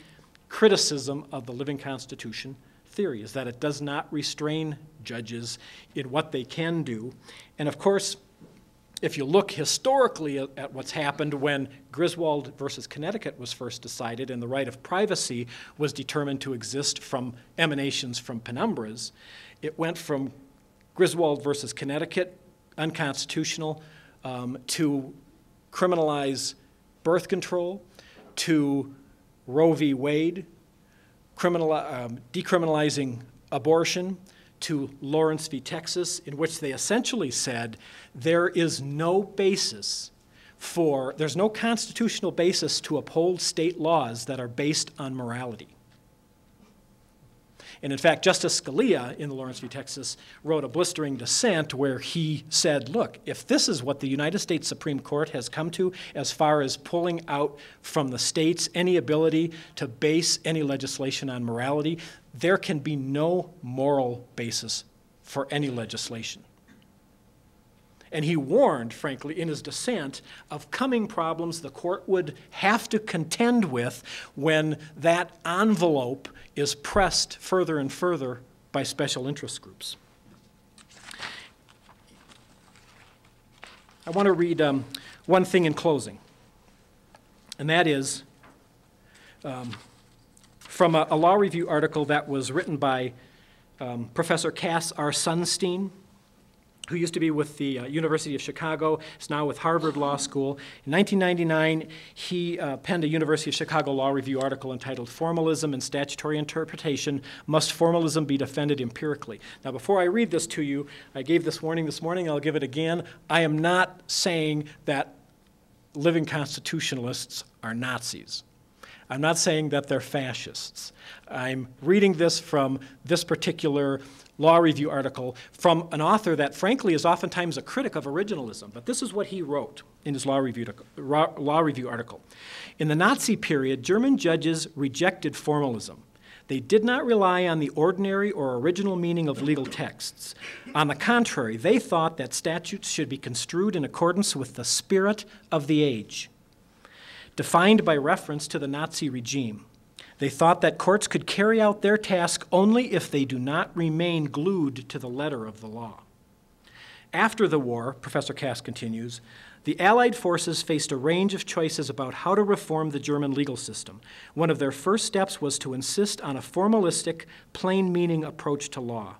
criticism of the living Constitution theory, is that it does not restrain judges in what they can do. And of course, if you look historically at what's happened when Griswold versus Connecticut was first decided and the right of privacy was determined to exist from emanations from penumbras, it went from Griswold versus Connecticut, unconstitutional, to criminalize birth control, to Roe v. Wade, decriminalizing abortion, to Lawrence v. Texas, in which they essentially said there is no basis for, there's no constitutional basis to uphold state laws that are based on morality. And in fact, Justice Scalia in the Lawrence v. Texas wrote a blistering dissent where he said, look, if this is what the United States Supreme Court has come to as far as pulling out from the states any ability to base any legislation on morality, there can be no moral basis for any legislation. And he warned, frankly, in his dissent of coming problems the court would have to contend with when that envelope is pressed further and further by special interest groups. I want to read one thing in closing, and that is from a law review article that was written by Professor Cass R. Sunstein, who used to be with the University of Chicago, is now with Harvard Law School. In 1999, he penned a University of Chicago Law Review article entitled Formalism and Statutory Interpretation, Must Formalism Be Defended Empirically? Now, before I read this to you, I gave this warning this morning, I'll give it again. I am not saying that living constitutionalists are Nazis. I'm not saying that they're fascists. I'm reading this from this particular law review article from an author that, frankly, is oftentimes a critic of originalism. But this is what he wrote in his law review article. In the Nazi period, German judges rejected formalism. They did not rely on the ordinary or original meaning of legal texts. On the contrary, they thought that statutes should be construed in accordance with the spirit of the age, defined by reference to the Nazi regime. They thought that courts could carry out their task only if they do not remain glued to the letter of the law. After the war, Professor Cass continues, the Allied forces faced a range of choices about how to reform the German legal system. One of their first steps was to insist on a formalistic, plain-meaning approach to law.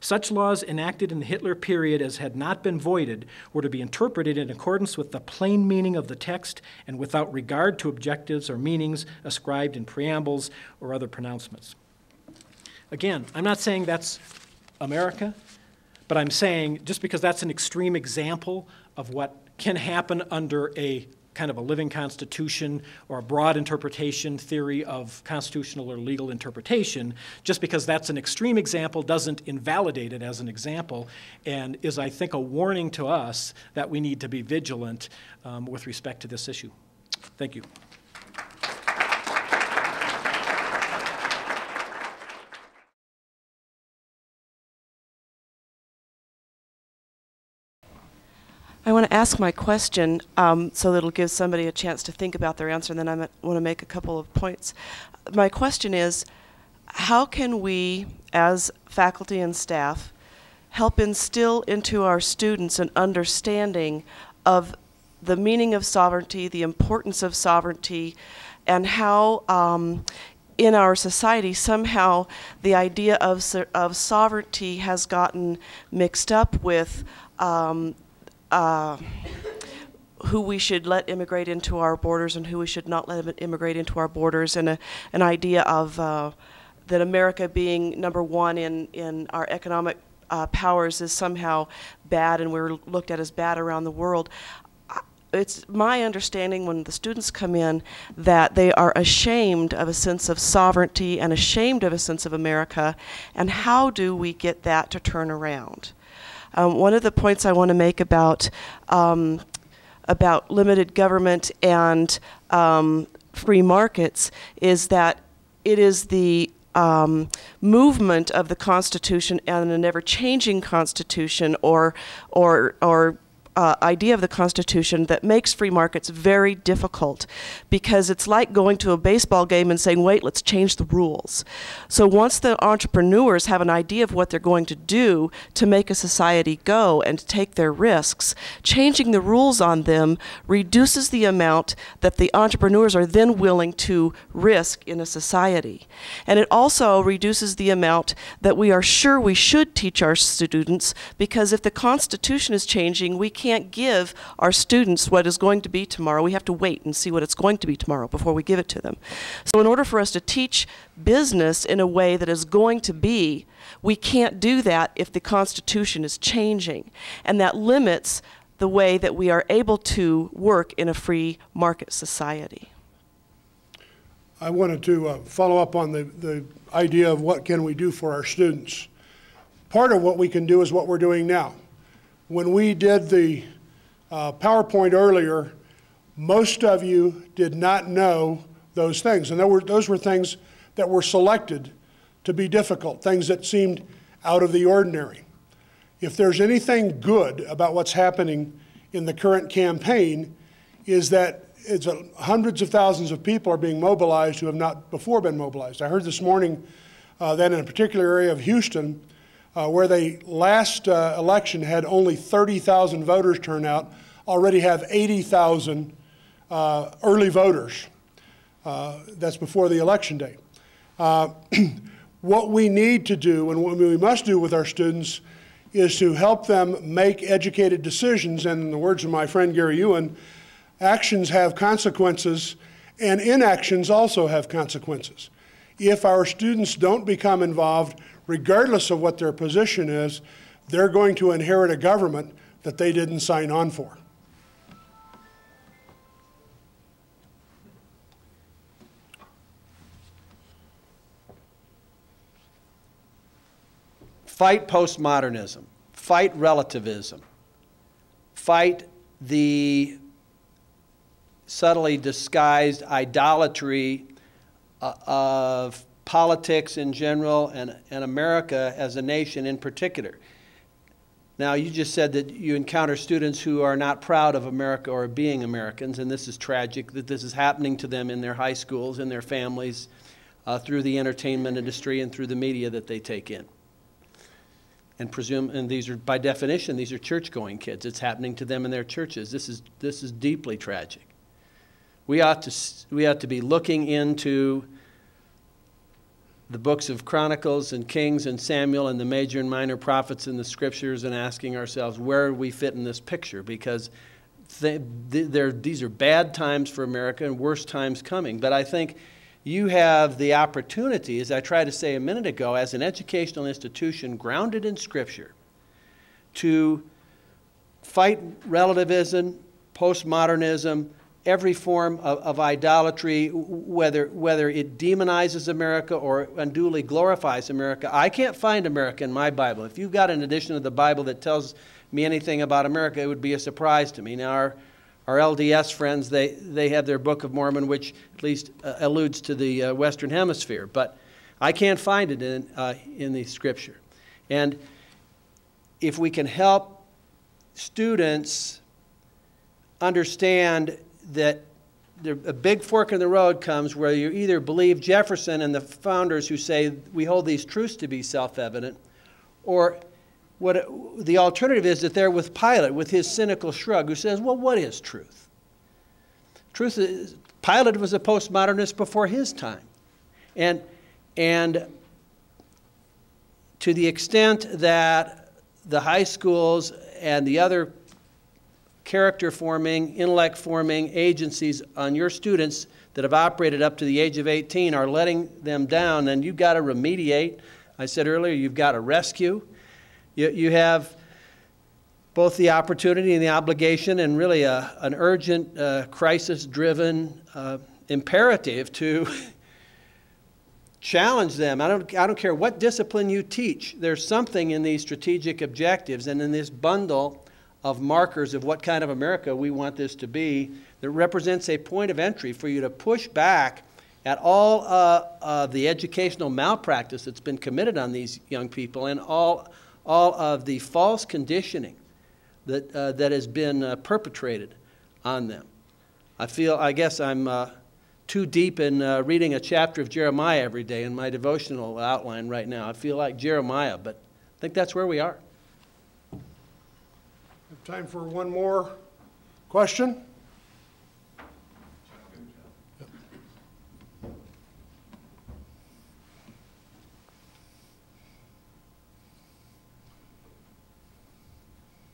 Such laws enacted in the Hitler period as had not been voided were to be interpreted in accordance with the plain meaning of the text and without regard to objectives or meanings ascribed in preambles or other pronouncements. Again, I'm not saying that's America, but I'm saying just because that's an extreme example of what can happen under a kind of a living constitution or a broad interpretation theory of constitutional or legal interpretation, just because that's an extreme example doesn't invalidate it as an example, and is, I think, a warning to us that we need to be vigilant with respect to this issue. Thank you. I want to ask my question so that it'll give somebody a chance to think about their answer, and then I want to make a couple of points. My question is, how can we, as faculty and staff, help instill into our students an understanding of the meaning of sovereignty, the importance of sovereignty, and how in our society, somehow the idea of sovereignty has gotten mixed up with who we should let immigrate into our borders and who we should not let immigrate into our borders, and an idea of that America being number one in our economic powers is somehow bad and we're looked at as bad around the world. It's my understanding when the students come in that they are ashamed of a sense of sovereignty and ashamed of a sense of America, and how do we get that to turn around? One of the points I want to make about limited government and free markets is that it is the movement of the Constitution and an ever-changing Constitution or idea of the Constitution that makes free markets very difficult, because it's like going to a baseball game and saying, wait, let's change the rules. So once the entrepreneurs have an idea of what they're going to do to make a society go and to take their risks, changing the rules on them reduces the amount that the entrepreneurs are then willing to risk in a society. And it also reduces the amount that we are sure we should teach our students, because if the Constitution is changing, we can't give our students what is going to be tomorrow. We have to wait and see what it's going to be tomorrow before we give it to them. So in order for us to teach business in a way that is going to be, we can't do that if the Constitution is changing. And that limits the way that we are able to work in a free market society. I wanted to follow up on the idea of what can we do for our students. Part of what we can do is what we're doing now. When we did the PowerPoint earlier, most of you did not know those things. And those were things that were selected to be difficult, things that seemed out of the ordinary. If there's anything good about what's happening in the current campaign, is that it's hundreds of thousands of people are being mobilized who have not before been mobilized. I heard this morning that in a particular area of Houston, where they last election had only 30,000 voters turn out, already have 80,000 early voters. That's before the election day. What we need to do and what we must do with our students is to help them make educated decisions. And in the words of my friend Gary Ewen, actions have consequences and inactions also have consequences. If our students don't become involved, regardless of what their position is, they're going to inherit a government that they didn't sign on for. Fight postmodernism, fight relativism, fight the subtly disguised idolatry of politics in general and America as a nation in particular. Now, you just said that you encounter students who are not proud of America or being Americans, and this is tragic that this is happening to them in their high schools, in their families, through the entertainment industry and through the media that they take in. And these are, by definition, these are church-going kids. It's happening to them in their churches. This is deeply tragic. We ought to be looking into the books of Chronicles and Kings and Samuel and the major and minor prophets in the scriptures and asking ourselves, where do we fit in this picture? Because these are bad times for America and worse times coming. But I think you have the opportunity, as I tried to say a minute ago, as an educational institution grounded in Scripture, to fight relativism, postmodernism, every form of idolatry, whether it demonizes America or unduly glorifies America. I can't find America in my Bible. If you've got an edition of the Bible that tells me anything about America, it would be a surprise to me. Now, our LDS friends, they have their Book of Mormon, which at least alludes to the Western Hemisphere. But I can't find it in the Scripture. And if we can help students understand that a big fork in the road comes where you either believe Jefferson and the founders who say we hold these truths to be self-evident, or what the alternative is that they're with Pilate, with his cynical shrug, who says, well, what is truth? Truth is, Pilate was a postmodernist before his time. And to the extent that the high schools and the other character-forming, intellect-forming agencies on your students that have operated up to the age of 18 are letting them down, and you've got to remediate. I said earlier, you've got to rescue. You have both the opportunity and the obligation, and really an urgent, crisis-driven imperative to challenge them. I don't care what discipline you teach. There's something in these strategic objectives and in this bundle of markers of what kind of America we want this to be that represents a point of entry for you to push back at all of the educational malpractice that's been committed on these young people and all of the false conditioning that, that has been perpetrated on them. I guess I'm too deep in reading a chapter of Jeremiah every day in my devotional outline right now. I feel like Jeremiah, but I think that's where we are. I have time for one more question.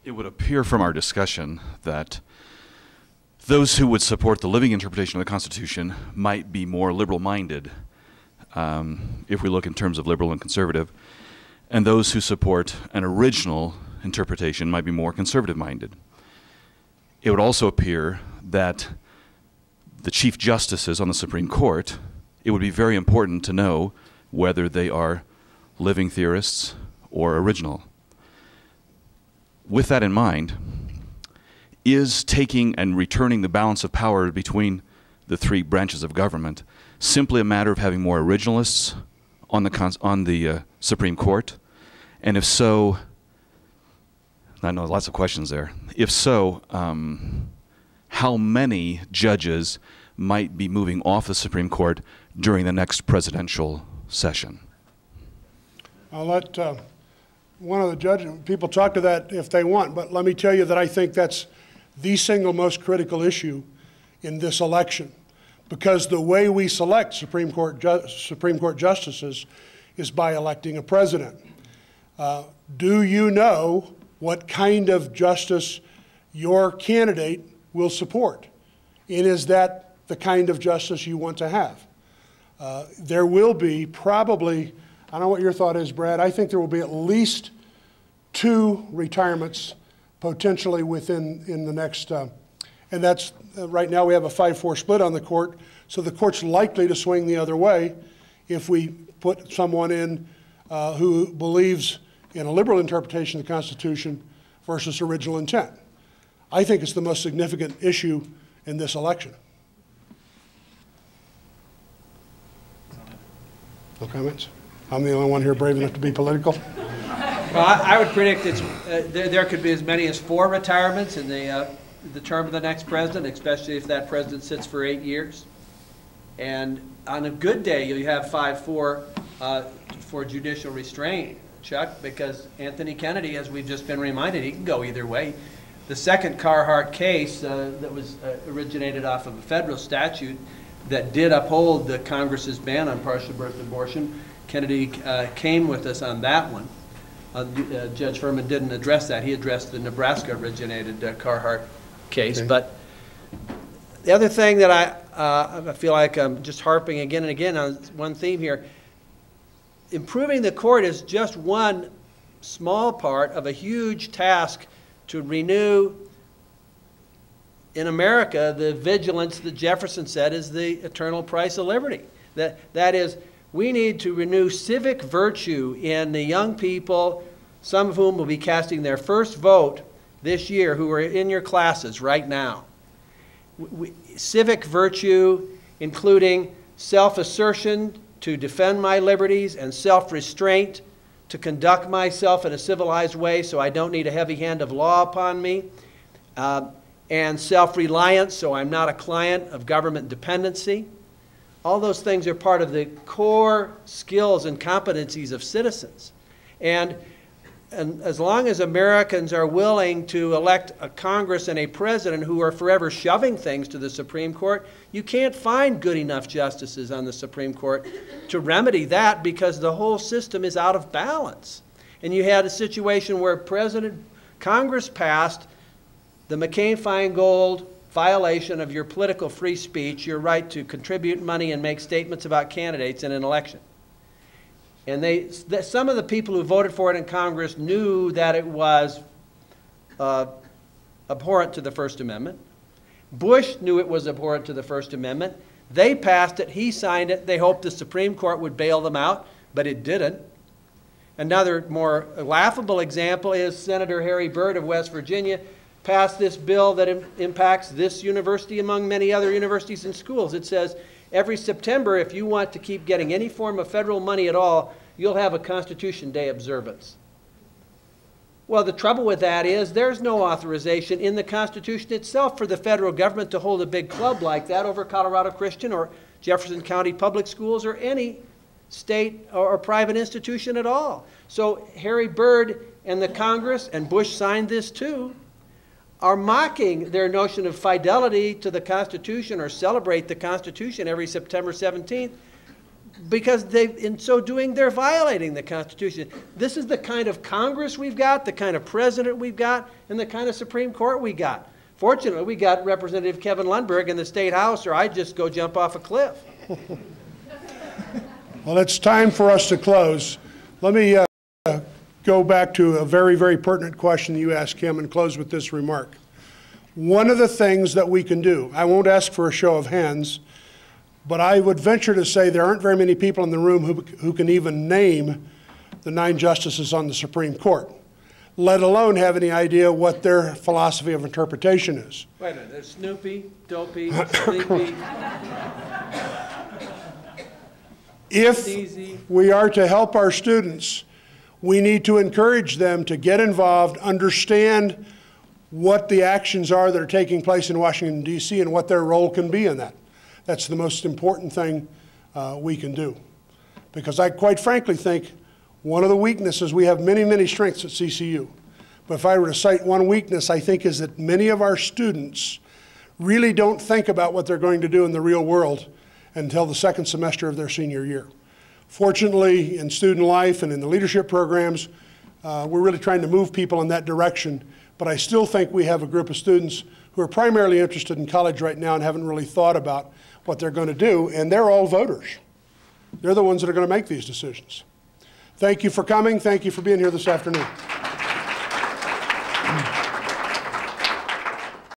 It would appear from our discussion that those who would support the living interpretation of the Constitution might be more liberal-minded, if we look in terms of liberal and conservative, and those who support an original interpretation might be more conservative-minded. It would also appear that the Chief Justices on the Supreme Court, it would be very important to know whether they are living theorists or original. With that in mind, is taking and returning the balance of power between the three branches of government simply a matter of having more originalists on the Supreme Court? And if so, I know lots of questions there. If so, how many judges might be moving off the Supreme Court during the next presidential session? I'll let one of the judges, people talk to that if they want, but let me tell you that I think that's the single most critical issue in this election, because the way we select Supreme Court justices is by electing a president. Do you know what kind of justice your candidate will support? And is that the kind of justice you want to have? There will be probably, I don't know what your thought is, Brad, I think there will be at least 2 retirements potentially in the next, and that's, right now we have a 5-4 split on the court, so the court's likely to swing the other way if we put someone in who believes in a liberal interpretation of the Constitution versus original intent. I think it's the most significant issue in this election. No comments? I'm the only one here brave enough to be political. Well, I would predict it's, there could be as many as 4 retirements in the term of the next president, especially if that president sits for 8 years. And on a good day, you have 5-4 for judicial restraint, Chuck, because Anthony Kennedy, as we've just been reminded, he can go either way. The second Carhart case that was originated off of a federal statute that did uphold the Congress's ban on partial birth abortion, Kennedy came with us on that one. Judge Furman didn't address that. He addressed the Nebraska-originated Carhart case. Okay. But the other thing that I feel like I'm just harping again and again on one theme here, improving the court is just one small part of a huge task to renew in America the vigilance that Jefferson said is the eternal price of liberty. That is, we need to renew civic virtue in the young people, some of whom will be casting their first vote this year, who are in your classes right now. Civic virtue, including self-assertion to defend my liberties and self-restraint to conduct myself in a civilized way so I don't need a heavy hand of law upon me, and self-reliance so I'm not a client of government dependency. All those things are part of the core skills and competencies of citizens. And as long as Americans are willing to elect a Congress and a president who are forever shoving things to the Supreme Court, you can't find good enough justices on the Supreme Court to remedy that because the whole system is out of balance. And you had a situation where Congress passed the McCain-Feingold violation of your political free speech, your right to contribute money and make statements about candidates in an election. And some of the people who voted for it in Congress knew that it was abhorrent to the First Amendment. Bush knew it was abhorrent to the First Amendment. They passed it. He signed it. They hoped the Supreme Court would bail them out, but it didn't. Another more laughable example is Senator Harry Byrd of West Virginia passed this bill that impacts this university among many other universities and schools. It says, every September, if you want to keep getting any form of federal money at all, you'll have a Constitution Day observance. Well, the trouble with that is there's no authorization in the Constitution itself for the federal government to hold a big club like that over Colorado Christian or Jefferson County Public Schools or any state or private institution at all. So Harry Byrd and the Congress, and Bush signed this too, are mocking their notion of fidelity to the Constitution or celebrate the Constitution every September 17th because in so doing, they're violating the Constitution. This is the kind of Congress we've got, the kind of president we've got, and the kind of Supreme Court we got. Fortunately, we got Representative Kevin Lundberg in the State House, or I'd just go jump off a cliff. Well, it's time for us to close. Let me go back to a very, very pertinent question that you asked him and close with this remark. One of the things that we can do, I won't ask for a show of hands, but I would venture to say there aren't very many people in the room who can even name the 9 justices on the Supreme Court, let alone have any idea what their philosophy of interpretation is. Wait a minute, there's Snoopy, Dopey, Sleepy. If we are to help our students, we need to encourage them to get involved, understand what the actions are that are taking place in Washington, D.C., and what their role can be in that. That's the most important thing we can do. Because I quite frankly think one of the weaknesses, we have many, many strengths at CCU. But if I were to cite one weakness, I think is that many of our students really don't think about what they're going to do in the real world until the second semester of their senior year. Fortunately, in student life and in the leadership programs, we're really trying to move people in that direction. But I still think we have a group of students who are primarily interested in college right now and haven't really thought about what they're going to do. And they're all voters. They're the ones that are going to make these decisions. Thank you for coming. Thank you for being here this afternoon.